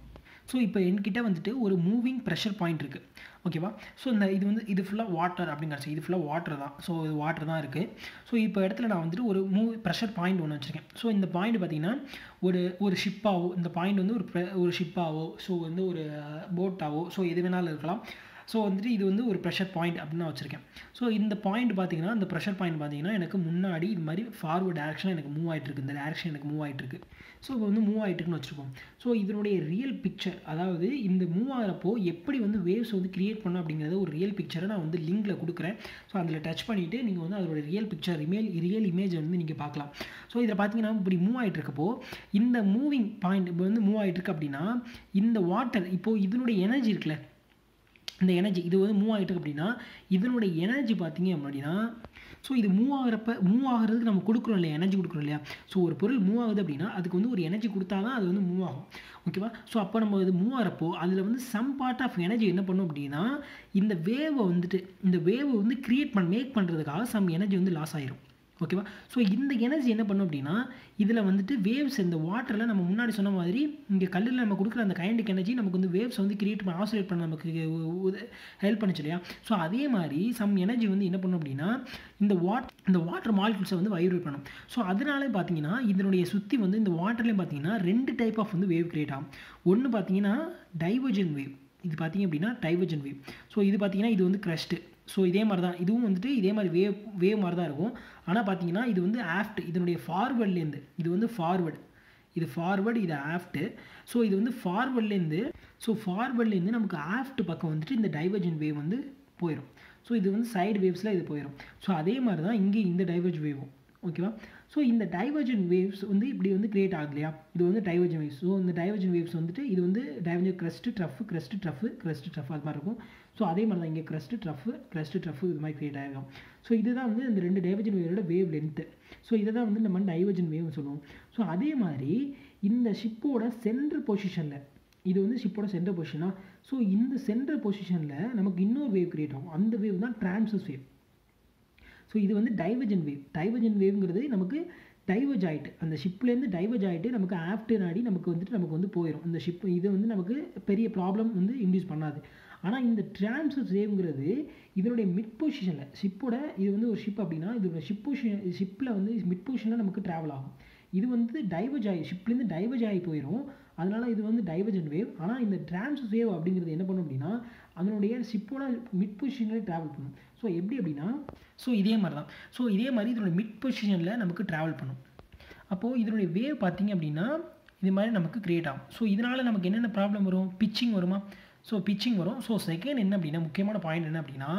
சோ இப்போ என்கிட்ட வந்துட்டு ஒரு மூவிங் பிரஷர் பாயிண்ட் இருக்கு ஓகேவா சோ இந்த இது வந்து இது ஃபுல்லா வாட்டர் அப்படிங்கறது இது ஃபுல்லா வாட்டர் தான் சோ இது வாட்டர் தான் இருக்கு சோ இப்போ இடத்துல நான் வந்துட்டு ஒரு மூவ் பிரஷர் பாயிண்ட் ஒன்னு வச்சிருக்கேன் சோ இந்த பாயிண்ட் பாத்தீங்கன்னா ஒரு ஒரு ஷிப்பாவோ இந்த பாயிண்ட் வந்து ஒரு ஒரு ஷிப்பாவோ சோ வந்து ஒரு போட்டாவோ சோ எது வேணாலும் இருக்கலாம் சோ வந்துட்டு இது வந்து ஒரு பிரஷர் பாயிண்ட் அப்படினா வச்சிருக்கேன் சோ இந்த பாயிண்ட் பாத்தீங்கன்னா இந்த பிரஷர் பாயிண்ட் பாத்தீங்கன்னா எனக்கு முன்னாடி இது மாதிரி ஃபார்வர்ட் டைரக்ஷன்ல எனக்கு மூவ் ஆயிட்டு இருக்கு இந்த டைரக்ஷன் எனக்கு மூவ் ஆயிட்டு இருக்கு சோ இது வந்து மூவ் ஆயிட்டு இருக்குன்னு வச்சிருக்கோம் சோ இதனுடைய ரியல் பிக்சர் அதாவது இந்த மூவ் ஆறப்போ எப்படி வந்து வேவ்ஸ் வந்து கிரியேட் பண்ணனும் அப்படிங்கறது ஒரு ரியல் பிக்சரை நான் வந்து லிங்க்ல கொடுக்கிறேன் சோ அதுல டச் பண்ணிட்டு நீங்க வந்து அதோட ரியல் பிக்சர் இமேல் ரியல் இமேஜ் வந்து நீங்க பார்க்கலாம் சோ இத பாத்தீங்கன்னா இப்படி மூவ் ஆயிட்டு இருக்கப்போ இந்த மூவிங் பாயிண்ட் இப்ப வந்து மூவ் ஆயிட்டு இருக்கு அப்படினா இந்த வாட்டர் இப்போ இதனுடைய எனர்ஜி இருக்குல இந்த எனர்ஜி இது வந்து மூவ் ஆயிட்டு அப்படினா இதனுடைய எனர்ஜி பாத்தீங்க அப்படினா சோ இது மூவ் ஆகறப்ப மூவ் ஆகிறதுக்கு நம்ம கொடுக்குறோம் இல்லையா எனர்ஜி கொடுக்குறோம் இல்லையா சோ ஒரு பொருள் மூவ் ஆகுது அப்படினா அதுக்கு வந்து ஒரு எனர்ஜி கொடுத்தாதான் அது வந்து மூவ் ஆகும் ஓகேவா சோ அப்ப நம்ம இது மூவ் ஆறப்போ அதுல வந்து சம் பார்ட் ஆஃப் எனர்ஜி என்ன பண்ணும் அப்படினா இந்த வேவ் வந்துட்டு இந்த வேவ் வந்து கிரியேட் பண்ண மேக் பண்றதுக்காக சம் எனர்ஜி வந்து லாஸ் ஆயிரும் ஓகேவா சோ இந்த எனர்ஜி என்ன பண்ணும் அப்படினா இதுல வந்துட்டு வேவ்ஸ் இந்த வாட்டர்ல நம்ம முன்னாடி சொன்ன மாதிரி இங்க கல்லுல நம்ம கொடுக்குற அந்த கைனடிக் எனர்ஜி நமக்கு வந்து வேவ்ஸ் வந்து கிரியேட் பண்ண ஆசிலேட் பண்ண நமக்கு ஹெல்ப் பண்ணுச்சுலையா சோ அதே மாதிரி சம் எனர்ஜி வந்து என்ன பண்ணும் அப்படினா இந்த வாட் இந்த வாட்டர் மாலிகுல்ஸ் வந்து வைப்ரேட் பண்ணும் சோ அதனால பாத்தீங்கன்னா இதனுடைய சுத்தி வந்து இந்த வாட்டர்லயே பாத்தீங்கன்னா ரெண்டு டைப் ஆஃப் வந்து வேவ் கிரியேட் ஆகும் ஒன்னு பாத்தீங்கன்னா டைவர்ஜென்ட் வேவ் இது பாத்தீங்க அப்படினா டைவர்ஜென்ட் வேவ் சோ இது பாத்தீங்கன்னா இது வந்து கிரஸ்ட் சோ இதே மாதிரி தான் இதுவும் வந்துட்டு இதே மாதிரி வேவ் வேவ் மாதிரி தான் இருக்கும் ஆனா பாத்தீங்கன்னா இது வந்து ஆஃப்ட் இதனுடைய ஃபார்வர்ட்ல இருந்து இது வந்து ஃபார்வர்ட் இது ஃபார்வர்ட் இது ஆஃப்ட் சோ இது வந்து ஃபார்வர்ட்ல இருந்து சோ ஃபார்வர்ட்ல இருந்து நமக்கு ஆஃப்ட் பக்கம் வந்துட்டு இந்த டைவர்ஜென்ட் வேவ் வந்து போயிடும் சோ இது வந்து சைடு வேவ்ஸ்ல இது போயிடும் சோ அதே மாதிரி தான் இங்க இந்த டைவர்ஜ் வேவும் ஓகேவா So in the divergent waves வந்து இப்படி வந்து create ஆகலையா இது வந்து divergent waves so இந்த divergent waves வந்துட்டு இது வந்து divergent crest trough crest trough crest trough அது மாதிரி இருக்கும் so அதே மாதிரி இங்க crest trough crest trough இது மாதிரி create ஆகும் so இதுதான் வந்து இந்த ரெண்டு divergent waveோட wave length so இதுதான் வந்து நம்ம divergent wave னு சொல்லுவோம் so அதே மாதிரி இந்த ஷிப்போட சென்டர் பொசிஷன்ல இது வந்து ஷிப்போட சென்டர் பொசிஷனா so இந்த சென்டர் பொசிஷன்ல நமக்கு இன்னொரு wave create ஆகும் அந்த wave தான் transverse wave So this is divergent wave. Divergent wave is divergent. The ship is divergent. We go after the ship. This is a problem induced. But this transverse wave is mid position. This ship is ship. This ship is mid position. We travel. This is divergent. Ship is divergent. That is the divergent wave. But this transverse wave is the ship is mid position. So எப்படி அப்படினா so இதே மாதிரி தான் so இதே மாதிரி இதோட mid பொசிஷன்ல நமக்கு டிராவல் பண்ணும் அப்போ இதோட வேவ் பாத்தீங்க அப்படினா இது மாதிரி நமக்கு கிரியேட் ஆகும் சோ இதனால நமக்கு என்னென்ன ப்ராப்ளம் வரும் pitching வருமா சோ pitching வரும் சோ செகண்ட் என்ன அப்படினா முக்கியமான பாயிண்ட் என்ன அப்படினா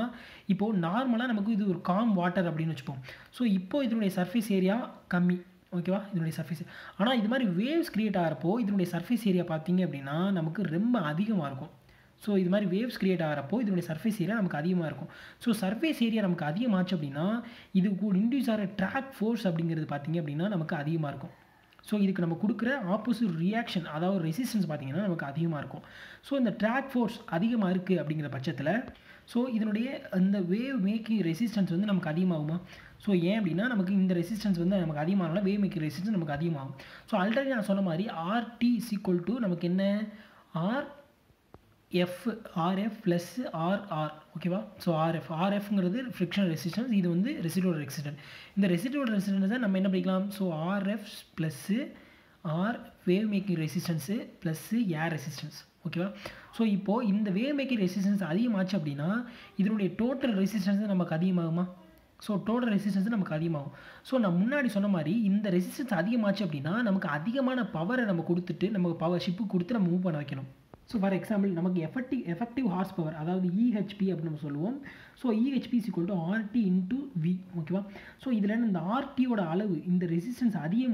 இப்போ நார்மலா நமக்கு இது ஒரு calm water அப்படினு வெச்சுப்போம் சோ இப்போ இதோட சர்ஃபேஸ் ஏரியா கம்மி ஓகேவா இதோட சர்ஃபேஸ் ஆனா இது மாதிரி waves create ஆறப்போ இதோட சர்ஃபேஸ் ஏரியா பாத்தீங்க அப்படினா நமக்கு ரொம்ப அதிகமா இருக்கும் So, this waves create a surface area. So, surface area is induced a track force. So, this is the opposite reaction, that is resistance. So, the track force is So, this wave making resistance is the So, this resistance is the wave making resistance. So, alternatively, RT is equal to R. F RF plus RR okay va so RF RF is friction resistance this is residual resistance இந்த residual resistance நம்ம என்ன படிக்கலாம் so RF plus R wave making resistance plus air resistance okay va so இப்போ இந்த wave making resistance அதிகமாச்சு அப்படினா இதனுடைய total resistance நமக்கு அதிகமாகுமா so total resistance நமக்கு அதிகமாகும் so நான் முன்னாடி சொன்ன மாதிரி இந்த resistance அதிகமாச்சு அப்படினா நமக்கு அதிகமான power நம்ம கொடுத்துட்டு நமக்கு power ship கொடுத்து நம்ம மூவ் பண்ண வைக்கணும் So for example, we have effective, effective horsepower, that is EHP. So EHP is equal to RT into V. Okay, so if RT is the resistance, we have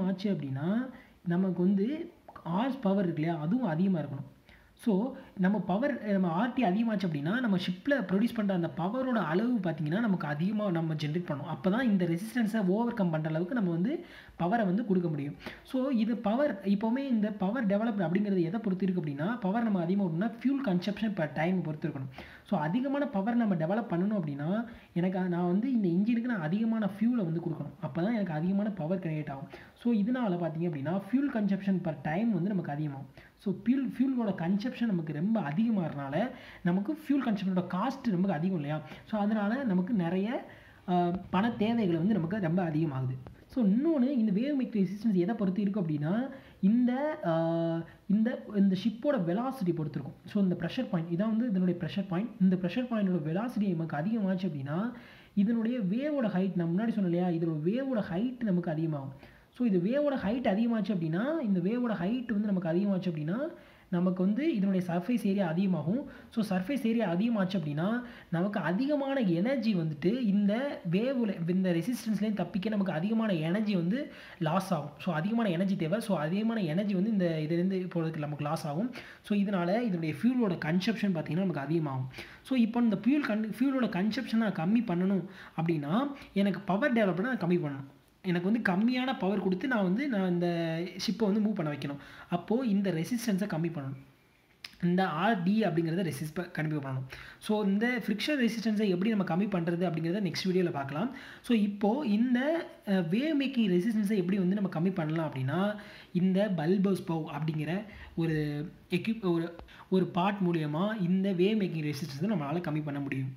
horsepower, that is the So if power RT is the ship, we produce the power, we generate Then the resistance is overcome, we power. So this power, now power developed, power is fuel consumption per time. So if we develop power, we develop engine fuel, then power create. So this is fuel consumption per time. So fuel fuel consumption நமக்கு ரொம்ப அதிகமா இருனால நமக்கு fuel consumption ஓட cost நமக்கு அதிகம் இல்லையா so அதனால நமக்கு நிறைய பண தேவைகள் வந்து நமக்கு ரொம்ப அதிகமாகுது சோ இன்னொரு இந்த வேவ் மேக் ரெசிஸ்டன்ஸ் எதை பொறுத்து இருக்கு அப்படினா இந்த இந்த இந்த ஷிப்போட velocity பொறுத்து இருக்கும் சோ இந்த பிரஷர் பாயிண்ட் இதான் வந்து இதனுடைய பிரஷர் பாயிண்ட் இந்த பிரஷர் பாயிண்டோட velocity நமக்கு அதிகமாச்சு அப்படினா இதனுடைய வேவோட ஹைட் நான் முன்னாடி சொன்னலையா இதோட வேவோட ஹைட் நமக்கு அதிகமாகும் So, if we have a height, we will have a height, we will have surface area. So, surface area we will have energy in the wave, in the resistance length, we will have energy loss. So, we will have energy in the loss. So, this is the fuel consumption. So, if we have fuel consumption, we will have power development. எனக்கு வந்து கம்மியான power கொடுத்து நான் வந்து நான் இந்த ஷிப்பை வந்து move பண்ண வைக்கணும் அப்போ இந்த ரெசிஸ்டன்ஸை கம்மி பண்ணனும் இந்த RD அப்படிங்கறத ரெசிஸ்ட் கம்மி பண்ணனும் சோ இந்த ஃபிரிக்ஷன் ரெசிஸ்டன்ஸை எப்படி நம்ம கம்மி பண்றது அப்படிங்கறத நெக்ஸ்ட் வீடியோல பார்க்கலாம் சோ இப்போ இந்த வேவ் மேக்கிங் ரெசிஸ்டன்ஸை எப்படி வந்து நம்ம கம்மி பண்ணலாம் அப்படினா இந்த பல்பஸ் பவ் அப்படிங்கற ஒரு எக்யூப் ஒரு ஒரு பார்ட் மூலமா இந்த வேவ் மேக்கிங் ரெசிஸ்டன்ஸை நம்மால கம்மி பண்ண முடியும்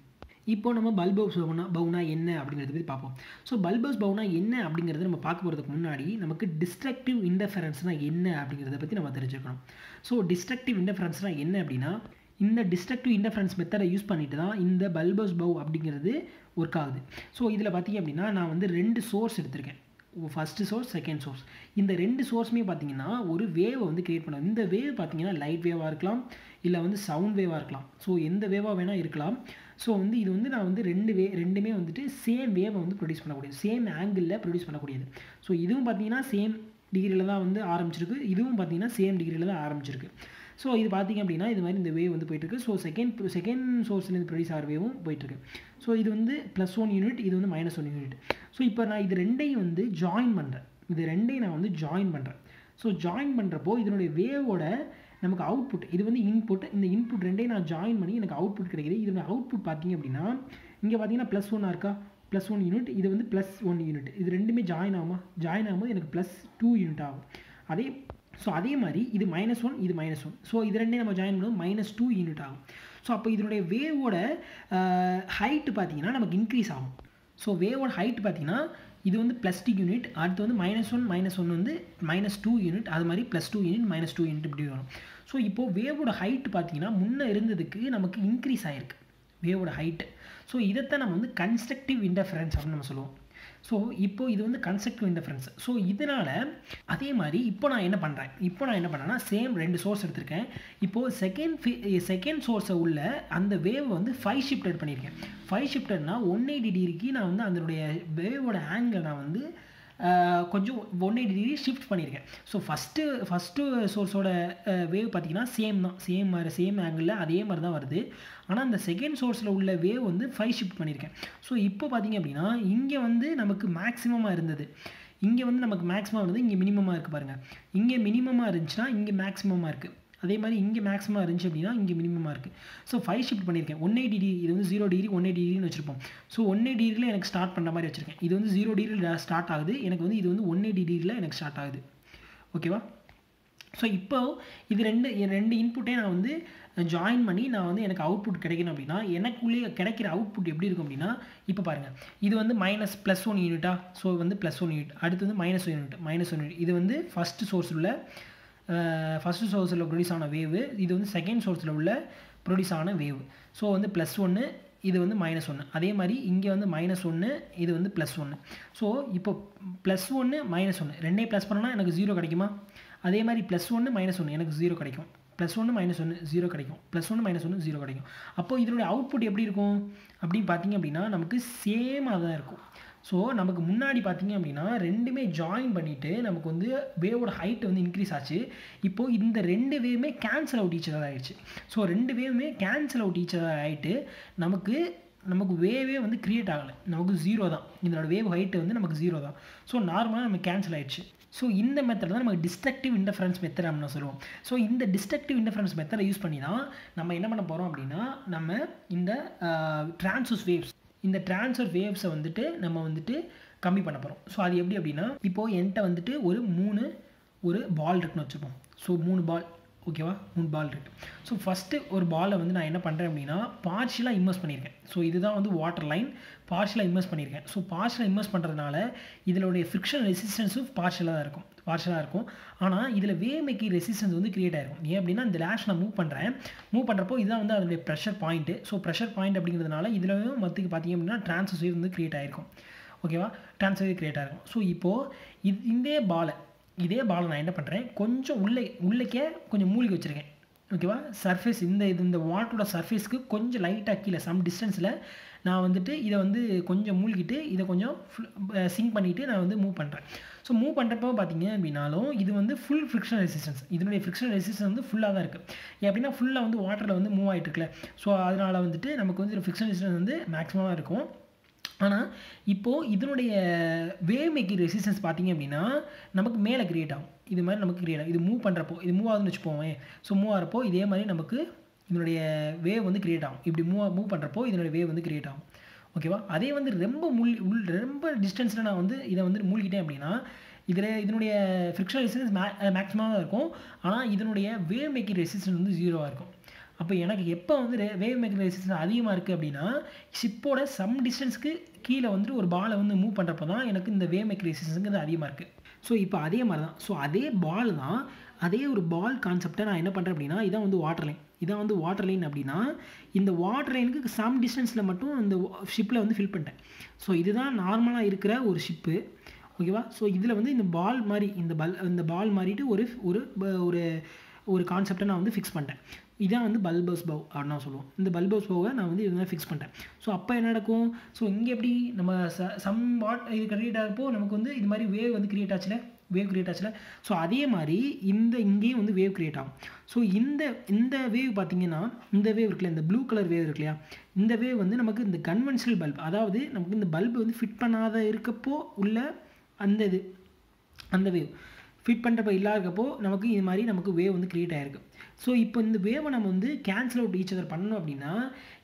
இப்போ நம்ம பல்பஸ் பவுனா என்ன அப்படிங்கறத பத்தி பாப்போம் சோ பல்பஸ் பவுனா என்ன அப்படிங்கறத நம்ம பார்க்க போறதுக்கு முன்னாடி நமக்கு டிஸ்ட்ரக்டிவ் இன்டர்ஃபரன்ஸ்னா என்ன அப்படிங்கறத பத்தி நம்ம தெரிஞ்சுக்கணும் சோ டிஸ்ட்ரக்டிவ் இன்டர்ஃபரன்ஸ்னா என்ன அப்படினா இந்த டிஸ்ட்ரக்டிவ் இன்டர்ஃபரன்ஸ் மெத்தட யூஸ் பண்ணிட்டு தான் இந்த பல்பஸ் பவ் அப்படிங்கிறது வர்க் ஆகுது சோ இதுல பாத்தீங்க அப்படினா நான் வந்து ரெண்டு சோர்ஸ் எடுத்துர்க்கேன் first source second source இந்த ரெண்டு சோர்ஸ்மே பாத்தீங்கன்னா ஒரு வேவ் வந்து கிரியேட் பண்ணுது இந்த வேவ் பாத்தீங்கன்னா லைட் வேவா இருக்கலாம் இல்ல வந்து சவுண்ட் வேவா இருக்கலாம் சோ எந்த வேவா வேணா இருக்கலாம் So on the வந்து நான் வந்து ரெண்டு வே ரெண்டுமே வந்துட்டு சேம் வேவ் வந்து ப்ரொடியூஸ் பண்ணக்கூடியது சேம் ஆங்கிள்ல ப்ரொடியூஸ் பண்ணக்கூடியது சோ இதுவும் பாத்தீங்கன்னா சேம் டிகிரில தான் வந்து ஆரம்பிச்சிருக்கு இதுவும் பாத்தீங்கன்னா சேம் டிகிரில தான் ஆரம்பிச்சிருக்கு சோ இது பாத்தீங்க அப்படினா இது மாதிரி இந்த வேவ் வந்து போயிட்டு இருக்கு சோ செகண்ட் செகண்ட் சோர்ஸ்ல இருந்து ப்ரொடியூஸ் ஆற வேவும் போயிட்டு இருக்கு சோ இது வந்து +1 யூனிட் இது வந்து -1 யூனிட் சோ இப்போ நான் இது ரெண்டையும் வந்து ஜாயின் பண்றேன் இது ரெண்டையும் நான் வந்து ஜாயின் பண்றேன் சோ ஜாயின் பண்றப்போ இதனுடைய வேவோட நமக்கு அவுட்புட் இது வந்து இன்புட் இந்த இன்புட் ரெண்டையும் நான் ஜாயின் பண்ணி எனக்கு அவுட்புட் கிடைக்குது இதுன அவுட்புட் பாத்தீங்க அப்படினா இங்க பாத்தீங்கன்னா +1 ஆர்க்கா +1 யூனிட் இது வந்து +1 யூனிட் இது ரெண்டுமே ஜாயின் ஆகுமா ஜாயின் ஆகும்போது எனக்கு +2 யூனிட் ஆகும் அதே சோ அதே மாதிரி இது -1 இது -1 சோ இது ரெண்டையும் நம்ம ஜாயின் பண்ணும்போது -2 யூனிட் ஆகும் சோ அப்ப இதனுடைய வேவோட ஹைட் பாத்தீங்கன்னா நமக்கு இன்கிரீஸ் ஆகும் சோ வேவோட ஹைட் பாத்தீங்கன்னா இது வந்து +2 யூனிட் அடுத்து வந்து -1 -1 வந்து -2 யூனிட் அது மாதிரி +2 யூனிட் -2 யூனிட் இப்படி வரும் சோ இப்போ வேவோட ஹைட் பாத்தீங்கன்னா முன்ன இருந்ததுக்கு நமக்கு இன்கிரீஸ் ஆயிருக்கு வேவோட ஹைட் சோ இதத்தை நாம வந்து கன்ஸ்ட்ரக்டிவ் இன்டர்ஃபரன்ஸ் அப்படி நம்ம சொல்லுவோம் சோ இப்போ இது வந்து கன்ஸ்ட்ரக்டிவ் இன்டர்ஃபரன்ஸ் சோ இதனால அதே மாதிரி இப்போ நான் என்ன பண்றேன் இப்போ நான் என்ன பண்ணேன்னா சேம் ரெண்டு சோர்ஸ் எடுத்துர்க்கேன் இப்போ செகண்ட் செகண்ட் சோர்ஸ் உள்ள அந்த வேவ் வந்து five ஷிஃப்டட் பண்ணிருக்கேன் five ஷிஃப்டட்னா one eighty டிகிரிக்கு நான் வந்து அதனுடைய வேவோட ஆங்கிள் நான் வந்து கொஞ்சம் one eighty டிகிரி ஷிஃப்ட் பண்ணிருக்கேன் சோ ஃபர்ஸ்ட் ஃபர்ஸ்ட் சோர்ஸோட வேவ் பாத்தீங்கன்னா சேம் தான் சேம் மாதிரி சேம் ஆங்கிள்ல அதே மாதிரி தான் வருது ஆனா அந்த செகண்ட் சோர்ஸ்ல உள்ள வேவ் வந்து five ஷிஃப்ட் பண்ணிருக்கேன் சோ இப்போ பாத்தீங்க அப்படினா இங்க வந்து நமக்கு மேக்ஸिममா இருந்தது இங்க வந்து நமக்கு மேக்ஸिममா இருந்தது இங்க மினிமமா இருக்கு பாருங்க இங்க மினிமமா இருந்துச்சுனா இங்க மேக்ஸिममா இருக்கு அதே மாதிரி இங்க மேக்ஸिममா இருந்துச்சு அப்படினா இங்க மினிமமா இருக்கு சோ five ஷிஃப்ட் பண்ணிருக்கேன் one eighty டிகிரி இது வந்து zero டிகிரி one eighty டிகிரின்னு வச்சிருப்போம் சோ one eighty டிகிரில எனக்கு ஸ்டார்ட் பண்ற மாதிரி வச்சிருக்கேன் இது வந்து zero டிகிரில ஸ்டார்ட் ஆகுது எனக்கு வந்து இது வந்து one eighty டிகிரில எனக்கு ஸ்டார்ட் ஆகுது ஓகேவா சோ இப்போ இது ரெண்டு ரெண்டு இன்புட்டே நான் வந்து ஜாயின் பண்ணி நான் வந்து எனக்கு அவுட்புட் கிடைக்கணும் அப்படினா எனக்குள்ள கிடைக்கிற அவுட்புட் எப்படி இருக்கும் அப்படினா இப்போ பாருங்க இது வந்து மைனஸ் +1 யூனிட்டா சோ வந்து +1 யூனிட் அடுத்து வந்து -1 யூனிட் -1 யூனிட் இது வந்து ஃபர்ஸ்ட் சோர்ஸ் உள்ள first source la produce ana wave idu vand second source la ulla produce ana wave so vand +1 idu vand -1 adhe mari inge vand -1 idu vand +1 so ipo +1 -1 renday plus panna enak zero kadikuma adhe mari +1 -1 enak zero kadikum +1 -1 zero kadikum +1 -1 zero kadikum appo idude output eppadi irukum appdi pathinga appadina namakku same ah da irukum so நமக்கு முன்னாடி பாத்தீங்க அப்படினா ரெண்டுமே join பண்ணிட்டு நமக்கு வந்து வேவோட height வந்து increase ஆச்சு இப்போ இந்த ரெண்டு வேவ்மே கேன்சல் அவுட் ஈச்சதா ஆயிடுச்சு சோ ரெண்டு வேவ்மே கேன்சல் அவுட் ஈச்சதா ஆயிட்டு நமக்கு நமக்கு வேவே வந்து கிரியேட் ஆகல நமக்கு ஜீரோ தான் இதோட வேவ் ஹைட் வந்து நமக்கு ஜீரோ தான் சோ நார்மலா நமக்கு கேன்சல் ஆயிடுச்சு சோ இந்த மெத்தட் தான் நமக்கு டிஸ்ட்ரக்டிவ் இன்டர்ஃபரன்ஸ் மெத்தட் அப்படினு சொல்றோம் சோ இந்த டிஸ்ட்ரக்டிவ் இன்டர்ஃபரன்ஸ் மெத்தட யூஸ் பண்ணி தான் நம்ம என்ன பண்ண போறோம் அப்படினா நம்ம இந்த ட்ரான்சிட் வேவ்ஸ் இந்த ட்ரான்ஸ்ஃபர் வேவ்ஸ் வந்துட்டு நம்ம வந்துட்டு கம்மி பண்ண போறோம் சோ அது எப்படி அப்படினா இப்போ என்கிட்ட வந்துட்டு ஒரு மூணு ஒரு பால் இருக்குன்னு வச்சுப்போம் சோ மூணு பால் ஓகேவா மூணு பால் இருக்கு சோ ஃபர்ஸ்ட் ஒரு பாலை வந்து நான் என்ன பண்றேன் அப்படினா பார்ஷியலா இன்வெஸ்ட் பண்ணிருக்கேன் சோ இதுதான் வந்து வாட்டர் லைன் பார்ஷியலா இன்வெஸ்ட் பண்ணிருக்கேன் சோ பார்ஷியலா இன்வெஸ்ட் பண்றதனால இதனுடைய ஃபிரிக்ஷன் ரெசிஸ்டன்ஸும் பார்ஷியலா தான் இருக்கும் பார்ஷியலா இருக்கும் ஆனா இதுல வேவ்மேக்கி ரெசிஸ்டன்ஸ் வந்து கிரியேட் ஆகும் ஏன் அப்படினா இந்த லாஷ் நான் மூவ் பண்றேன் மூவ் பண்றப்போ இதான் வந்து அதனுடைய pressure point so pressure point அப்படிங்கிறதுனால இதுலயும் மத்திக்கு பாத்தீங்க அப்படினா ட்ரான்சிட் வேவ் வந்து கிரியேட் ஆகும் ஓகேவா ட்ரான்சிட் வேவ் கிரியேட் ஆகும் சோ இப்போ இதே பாலை இதே பாலை நான் என்ன பண்றேன் கொஞ்சம் உள்ள உள்ளக்கே கொஞ்சம் மூழ்கி வச்சிருக்கேன் ஓகேவா சர்ஃபேஸ் இந்த இந்த வாட்டரோட சர்ஃபேஸ்க்கு கொஞ்சம் லைட்டா கீழ சம் டிஸ்டன்ஸ்ல நான் வந்துட்டு இத வந்து கொஞ்சம் மூழ்கிட்டு இத கொஞ்சம் சிங்க் பண்ணிட்டு நான் வந்து மூவ் பண்றேன் சோ மூவ் பண்றப்போ பாத்தீங்க அப்படினாலும் இது வந்து ஃபுல் ஃபிரிக்ஷன் ரெசிஸ்டன்ஸ் இதனுடைய ஃபிரிக்ஷன் ரெசிஸ்டன்ஸ் வந்து ஃபுல்லா தான் இருக்கு ஏப்டினா ஃபுல்லா வந்து வாட்டர்ல வந்து மூவ் ஆயிட்டு இருக்குல சோ அதனால வந்துட்டு நமக்கு வந்து ஃபிரிக்ஷன் ரெசிஸ்டன்ஸ் வந்து மேக்ஸिममா இருக்கும் ஆனா இப்போ இதனுடைய வேவ் மேக்கி ரெசிஸ்டன்ஸ் பாத்தீங்க அப்படினா நமக்கு மேல கிரியேட் ஆகும் இது மாதிரி நமக்கு கிரியேட் ஆகும் இது மூவ் பண்றப்போ இது மூவ் ஆகுதுன்னு வெச்சுப்போம் சோ மூவ் ஆறப்போ இதே மாதிரி நமக்கு இதனுடைய வேவ் வந்து கிரியேட் ஆகும் இப்படி மூவ் மூவ் பண்றப்போ இதனுடைய வேவ் வந்து கிரியேட் ஆகும் ஓகேவா அதே வந்து ரொம்ப ரொம்ப டிஸ்டன்ஸ்ல நான் வந்து இத வந்து மூழ்கிட்டேன் அப்படினா இதுல இதனுடைய ஃபிரிக்ஷன் ரெசிஸ்டன்ஸ் மேக்ஸिममா இருக்கும் ஆனா இதனுடைய வேவ் மேக்கி ரெசிஸ்டன்ஸ் வந்து ஜீரோவா இருக்கும் அப்ப எனக்கு எப்ப வந்து வேவ் மேக்கி ரெசிஸ்டன்ஸ் அதிகமா இருக்கு அப்படினா ஷிப்போட சம் டிஸ்டன்ஸ்க்கு கீழ வந்து ஒரு பாலை வந்து மூவ் பண்றப்ப தான் எனக்கு இந்த வேவ் மேக்கி ரெசிஸ்டன்ஸ்ங்கிறது அதிகமா இருக்கு சோ இப்போ அதே மாதிரி தான் சோ அதே பால் தான் அதே ஒரு பால் கான்செப்ட்டை நான் என்ன பண்றேன் அப்படினா இத வந்து வாட்டர் லைன் இத வந்து வாட்டர் லைன் அப்படினா இந்த வாட்டர் லைனுக்கு சம் டிஸ்டன்ஸ்ல மட்டும் அந்த ஷிப்ல வந்து ஃபில் பண்ணிட்டேன் சோ இதுதான் நார்மலா இருக்கிற ஒரு ஷிப் ஓகேவா சோ இதுல வந்து இந்த பால் மாதிரி இந்த இந்த பால் மாதிரிட்டு ஒரு ஒரு ஒரு கான்செப்ட்டை நான் வந்து ஃபிக்ஸ் பண்ணிட்டேன். இதான் வந்து பல்பஸ் பவ் அப்படின்னா சொல்லுவோம். இந்த பல்பஸ் பவ்வை நான் வந்து இதுதான் ஃபிக்ஸ் பண்ணிட்டேன். ஸோ அப்போ என்ன நடக்கும்? ஸோ இங்கே எப்படி நம்ம ச சம் வாட் இது கிரியேட் ஆகிறப்போ நமக்கு வந்து இது மாதிரி வேவ் வந்து கிரியேட் ஆச்சுல வேவ் கிரியேட் ஆச்சுல ஸோ அதே மாதிரி இந்த இங்கேயும் வந்து வேவ் கிரியேட் ஆகும். ஸோ இந்த இந்த வேவ் பார்த்திங்கன்னா இந்த வேவ் இருக்குல்ல, இந்த ப்ளூ கலர் வேவ் இருக்கு இல்லையா, இந்த வேவ் வந்து நமக்கு இந்த கன்வென்ஷனல் பல்ப், அதாவது நமக்கு இந்த பல்பு வந்து ஃபிட் பண்ணாத இருக்கப்போ உள்ள அந்த இது அந்த வேவ் ஃபிட் பண்ணுறப்போ இல்லாதப்போ நமக்கு இது மாதிரி நமக்கு வேவ் வந்து க்ரியேட் ஆகிருக்கு. ஸோ இப்போ இந்த வேவை நம்ம வந்து கேன்சல் அவுட் ஈச் அதர் பண்ணணும் அப்படின்னா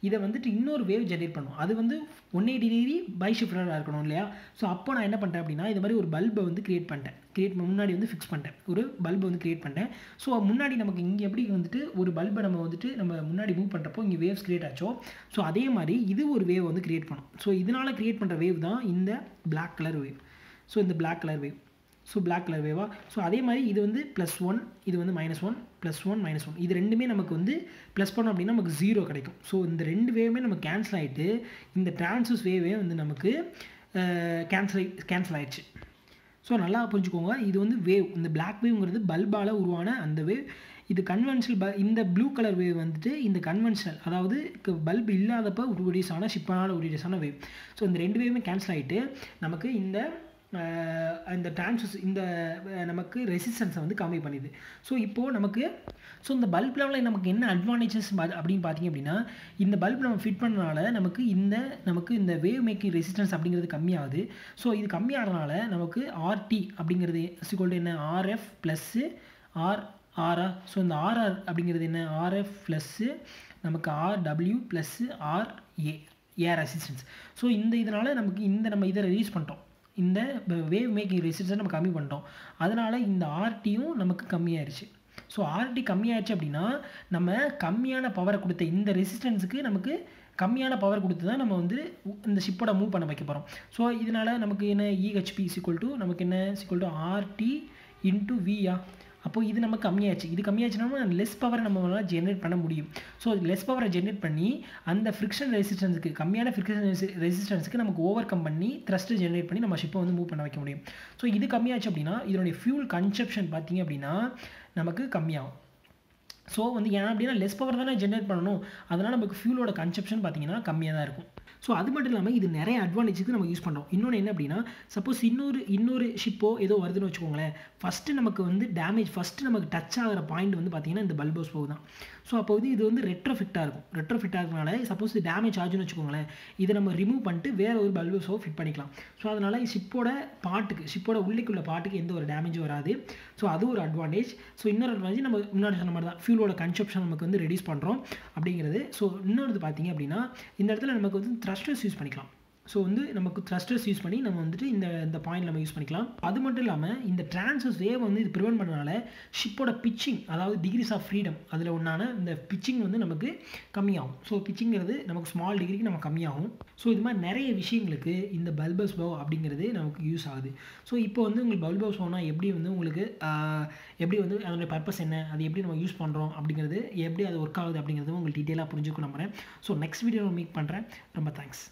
இதை வந்துட்டு இன்னொரு வேவ் ஜென்ரேட் பண்ணும். அது வந்து ஒன் எயிட்டி டிகிரி பை ஷிஃப்டராக இருக்கணும் இல்லையா. ஸோ அப்போ நான் என்ன பண்ணுறேன் அப்படின்னா இது மாதிரி ஒரு பல்பை வந்து க்ரியேட் பண்ணிட்டேன். கிரியேட் முன்னாடி வந்து ஃபிக்ஸ் பண்ணிட்டேன், ஒரு பல்பை வந்து க்ரியேட் பண்ணிட்டேன். ஸோ முன்னாடி நமக்கு இங்கே எப்படி வந்துட்டு ஒரு பல்பை நம்ம வந்துட்டு நம்ம முன்னாடி மூவ் பண்ணுறப்போ இங்கே வேவ்ஸ் க்ரியேட் ஆச்சோ, ஸோ அதே மாதிரி இது ஒரு வேவ் வந்து க்ரியேட் பண்ணும். ஸோ இதனால் க்ரியேட் பண்ணுற வேவ் தான் இந்த பிளாக் கலர் வேவ். ஸோ இந்த black colour wave so black colour வேவா. ஸோ அதே மாதிரி இது வந்து ப்ளஸ் ஒன், இது வந்து minus one, plus one minus one, இது ரெண்டுமே நமக்கு வந்து ப்ளஸ் பண்ணோம் அப்படின்னா நமக்கு ஜீரோ கிடைக்கும். ஸோ இந்த ரெண்டு வேவுமே நம்ம கேன்சல் ஆகிட்டு இந்த டிரான்சிஸ் வேவே வந்து நமக்கு கேன்சல் கேன்சல் ஆகிடுச்சு. ஸோ நல்லா புரிஞ்சுக்கோங்க, இது வந்து வேவ், இந்த பிளாக் வேவ்ங்கிறது பல்பால் உருவான அந்த வேவ். இது கன்வென்ஷனல் ப இந்த ப்ளூ கலர் வேவ் வந்துட்டு இந்த கன்வென்ஷனல், அதாவது பல்ப் இல்லாதப்போ ஒடிடியஸான ஷிப்பான ஒடிடியஸான வேவ். ஸோ இந்த ரெண்டு வேவுமே கேன்சல் ஆகிட்டு நமக்கு இந்த இந்த டிரான்சிஸ் இந்த நமக்கு ரெசிஸ்டன்ஸை வந்து கம்மி பண்ணிது. ஸோ இப்போது நமக்கு ஸோ இந்த பல்ப் லெவலில் நமக்கு என்ன அட்வான்டேஜஸ் அப்படின்னு பார்த்திங்க அப்படின்னா இந்த பல்ப் நம்ம ஃபிட் பண்ணனால நமக்கு இந்த நமக்கு இந்த வேவ் மேக்கிங் ரெசிஸ்டன்ஸ் அப்படிங்கிறது கம்மியாகுது. ஸோ இது கம்மியாகிறதுனால நமக்கு ஆர்டி அப்படிங்கிறது இஸ்இக்குவல் டு என்ன, RF plus R RR. So இந்த ஆர்ஆர் அப்படிங்கிறது என்ன, ஆர்எஃப் ப்ளஸ்ஸு நமக்கு RW plus RA air resistance. So இந்த இதனால் நமக்கு இந்த நம்ம இதை ரிலீஸ் பண்ணிட்டோம், இந்த வேவ் மேக்கிங் ரெசிஸ்டன்ஸை நம்ம கம்மி பண்ணிட்டோம். அதனால் இந்த ஆர்டியும் நமக்கு கம்மியாகிடுச்சு. ஸோ ஆர்டி கம்மியாகிடுச்சு அப்படின்னா நம்ம கம்மியான பவரை கொடுத்த இந்த ரெசிஸ்டன்ஸுக்கு நமக்கு கம்மியான பவர் கொடுத்து தான் நம்ம வந்து இந்த ஷிப்போட மூவ் பண்ண வைக்க போகிறோம். ஸோ இதனால் நமக்கு என்ன இஹெச்பி ஈக்குவல் டு நமக்கு என்ன equal to RT into via. அப்போது இது நம்ம கம்மியாகிடுச்சு, இது கம்மியாகிடுச்சுன்னா லெஸ் பவரை நம்மளால் ஜென்ரேட் பண்ண முடியும். ஸோ லெஸ் பவரை ஜென்ரேட் பண்ணி அந்த ஃப்ரிக்ஷன் ரெசிஸ்டன்ஸுக்கு கம்மியான ஃப்ரிக்ஷன் ரெசிஸ்டன்ஸுக்கு நமக்கு ஓவர் கம் பண்ணி த்ரஸ்ட்டு ஜென்ரேட் பண்ணி நம்ம ஷிப்பை வந்து மூவ் பண்ண வைக்க முடியும். ஸோ இது கம்மியாகிடுச்சு அப்படின்னா இதனுடைய ஃபியூல் கன்சப்ஷன் பார்த்திங்க அப்படின்னா நமக்கு கம்மியாகும். ஸோ வந்து ஏன் அப்படின்னா லெஸ் பவர் தானே ஜென்ரேட் பண்ணணும், அதனால் நமக்கு ஃபியூலோட கன்சப்ஷன் பார்த்திங்கன்னா கம்மியாக தான் இருக்கும். ஸோ அது மட்டும் இல்லாமல் இது நிறைய அட்வான்டேஜுக்கு நம்ம யூஸ் பண்ணுறோம். இன்னொன்று என்ன அப்படின்னா சப்போஸ் இன்னொரு இன்னொரு ஷிப்போ ஏதோ வருதுன்னு வச்சுக்கோங்களேன், ஃபஸ்ட்டு நமக்கு வந்து டேமேஜ் ஃபஸ்ட்டு நமக்கு டச் ஆகிற பாயிண்ட் வந்து பார்த்திங்கன்னா இந்த பல்பஸ் பவ் தான். ஸோ அப்போ வந்து இது வந்து ரெட்ரோஃபிட்டாக இருக்கும். ரெட்ரோஃபிட்டாக இருக்கனால சப்போஸ் இது டேமேஜ் ஆகுதுன்னு வச்சுக்கோங்களேன், இதை நம்ம ரிமூவ் பண்ணிட்டு வேறு ஒரு பல்பஸ் பவ் ஃபிட் பண்ணிக்கலாம். ஸோ அதனால் ஷிப்போட பார்ட்டுக்கு ஷிப்போட உள்ளிக்குள்ள பார்ட்டுக்கு எந்த ஒரு டேமேஜும் வராது. ஸோ அது ஒரு அட்வான்டேஜ். ஸோ இன்னொரு அட்வான்டேஜ் நம்ம முன்னாடி சொன்ன மாதிரி தான் ஃபியூலோட கன்சப்ஷன் நமக்கு வந்து ரெடியூஸ் பண்ணுறோம் அப்படிங்கிறது. ஸோ இன்னொரு பார்த்திங்க அப்படின்னா இந்த இடத்துல நமக்கு வந்து த்ரஸ்டர்ஸ் யூஸ் பண்ணிக்கலாம். ஸோ வந்து நமக்கு த்ரஸ்டர்ஸ் யூஸ் பண்ணி நம்ம வந்துட்டு இந்த இந்த பாயிண்ட் நம்ம யூஸ் பண்ணிக்கலாம். அது மட்டும் இல்லாமல் இந்த டிரான்சிஸ் வேவ் வந்து இது ப்ரிவென்ட் பண்ணனால ஷிப்போட பிச்சிங், அதாவது டிகிரிஸ் ஆஃப் ஃப்ரீடம் அதில் ஒன்றான இந்த பிச்சிங் வந்து நமக்கு கம்மியாகும். ஸோ பிச்சிங்கிறது நமக்கு ஸ்மால் டிகிரிக்கு நம்ம கம்மியாகும். ஸோ இது மாதிரி நிறைய விஷயங்களுக்கு இந்த பல்பஸ் பவ் அப்படிங்கிறது நமக்கு யூஸ் ஆகுது. ஸோ இப்போ வந்து உங்களுக்கு பல்பஸ் பவ்னால் எப்படி வந்து உங்களுக்கு எப்படி வந்து அதனுடைய பர்பஸ் என்ன, அது எப்படி நம்ம யூஸ் பண்ணுறோம் அப்படிங்கிறது, எப்படி அது ஒர்க் ஆகுது அப்படிங்கிறது உங்களுக்கு டீட்டெயிலாக புரிஞ்சுக்கணும் நம்புகிறேன். ஸோ நெக்ஸ்ட் வீடியோ மீட் பண்ணுறேன். ரொம்ப தேங்க்ஸ்.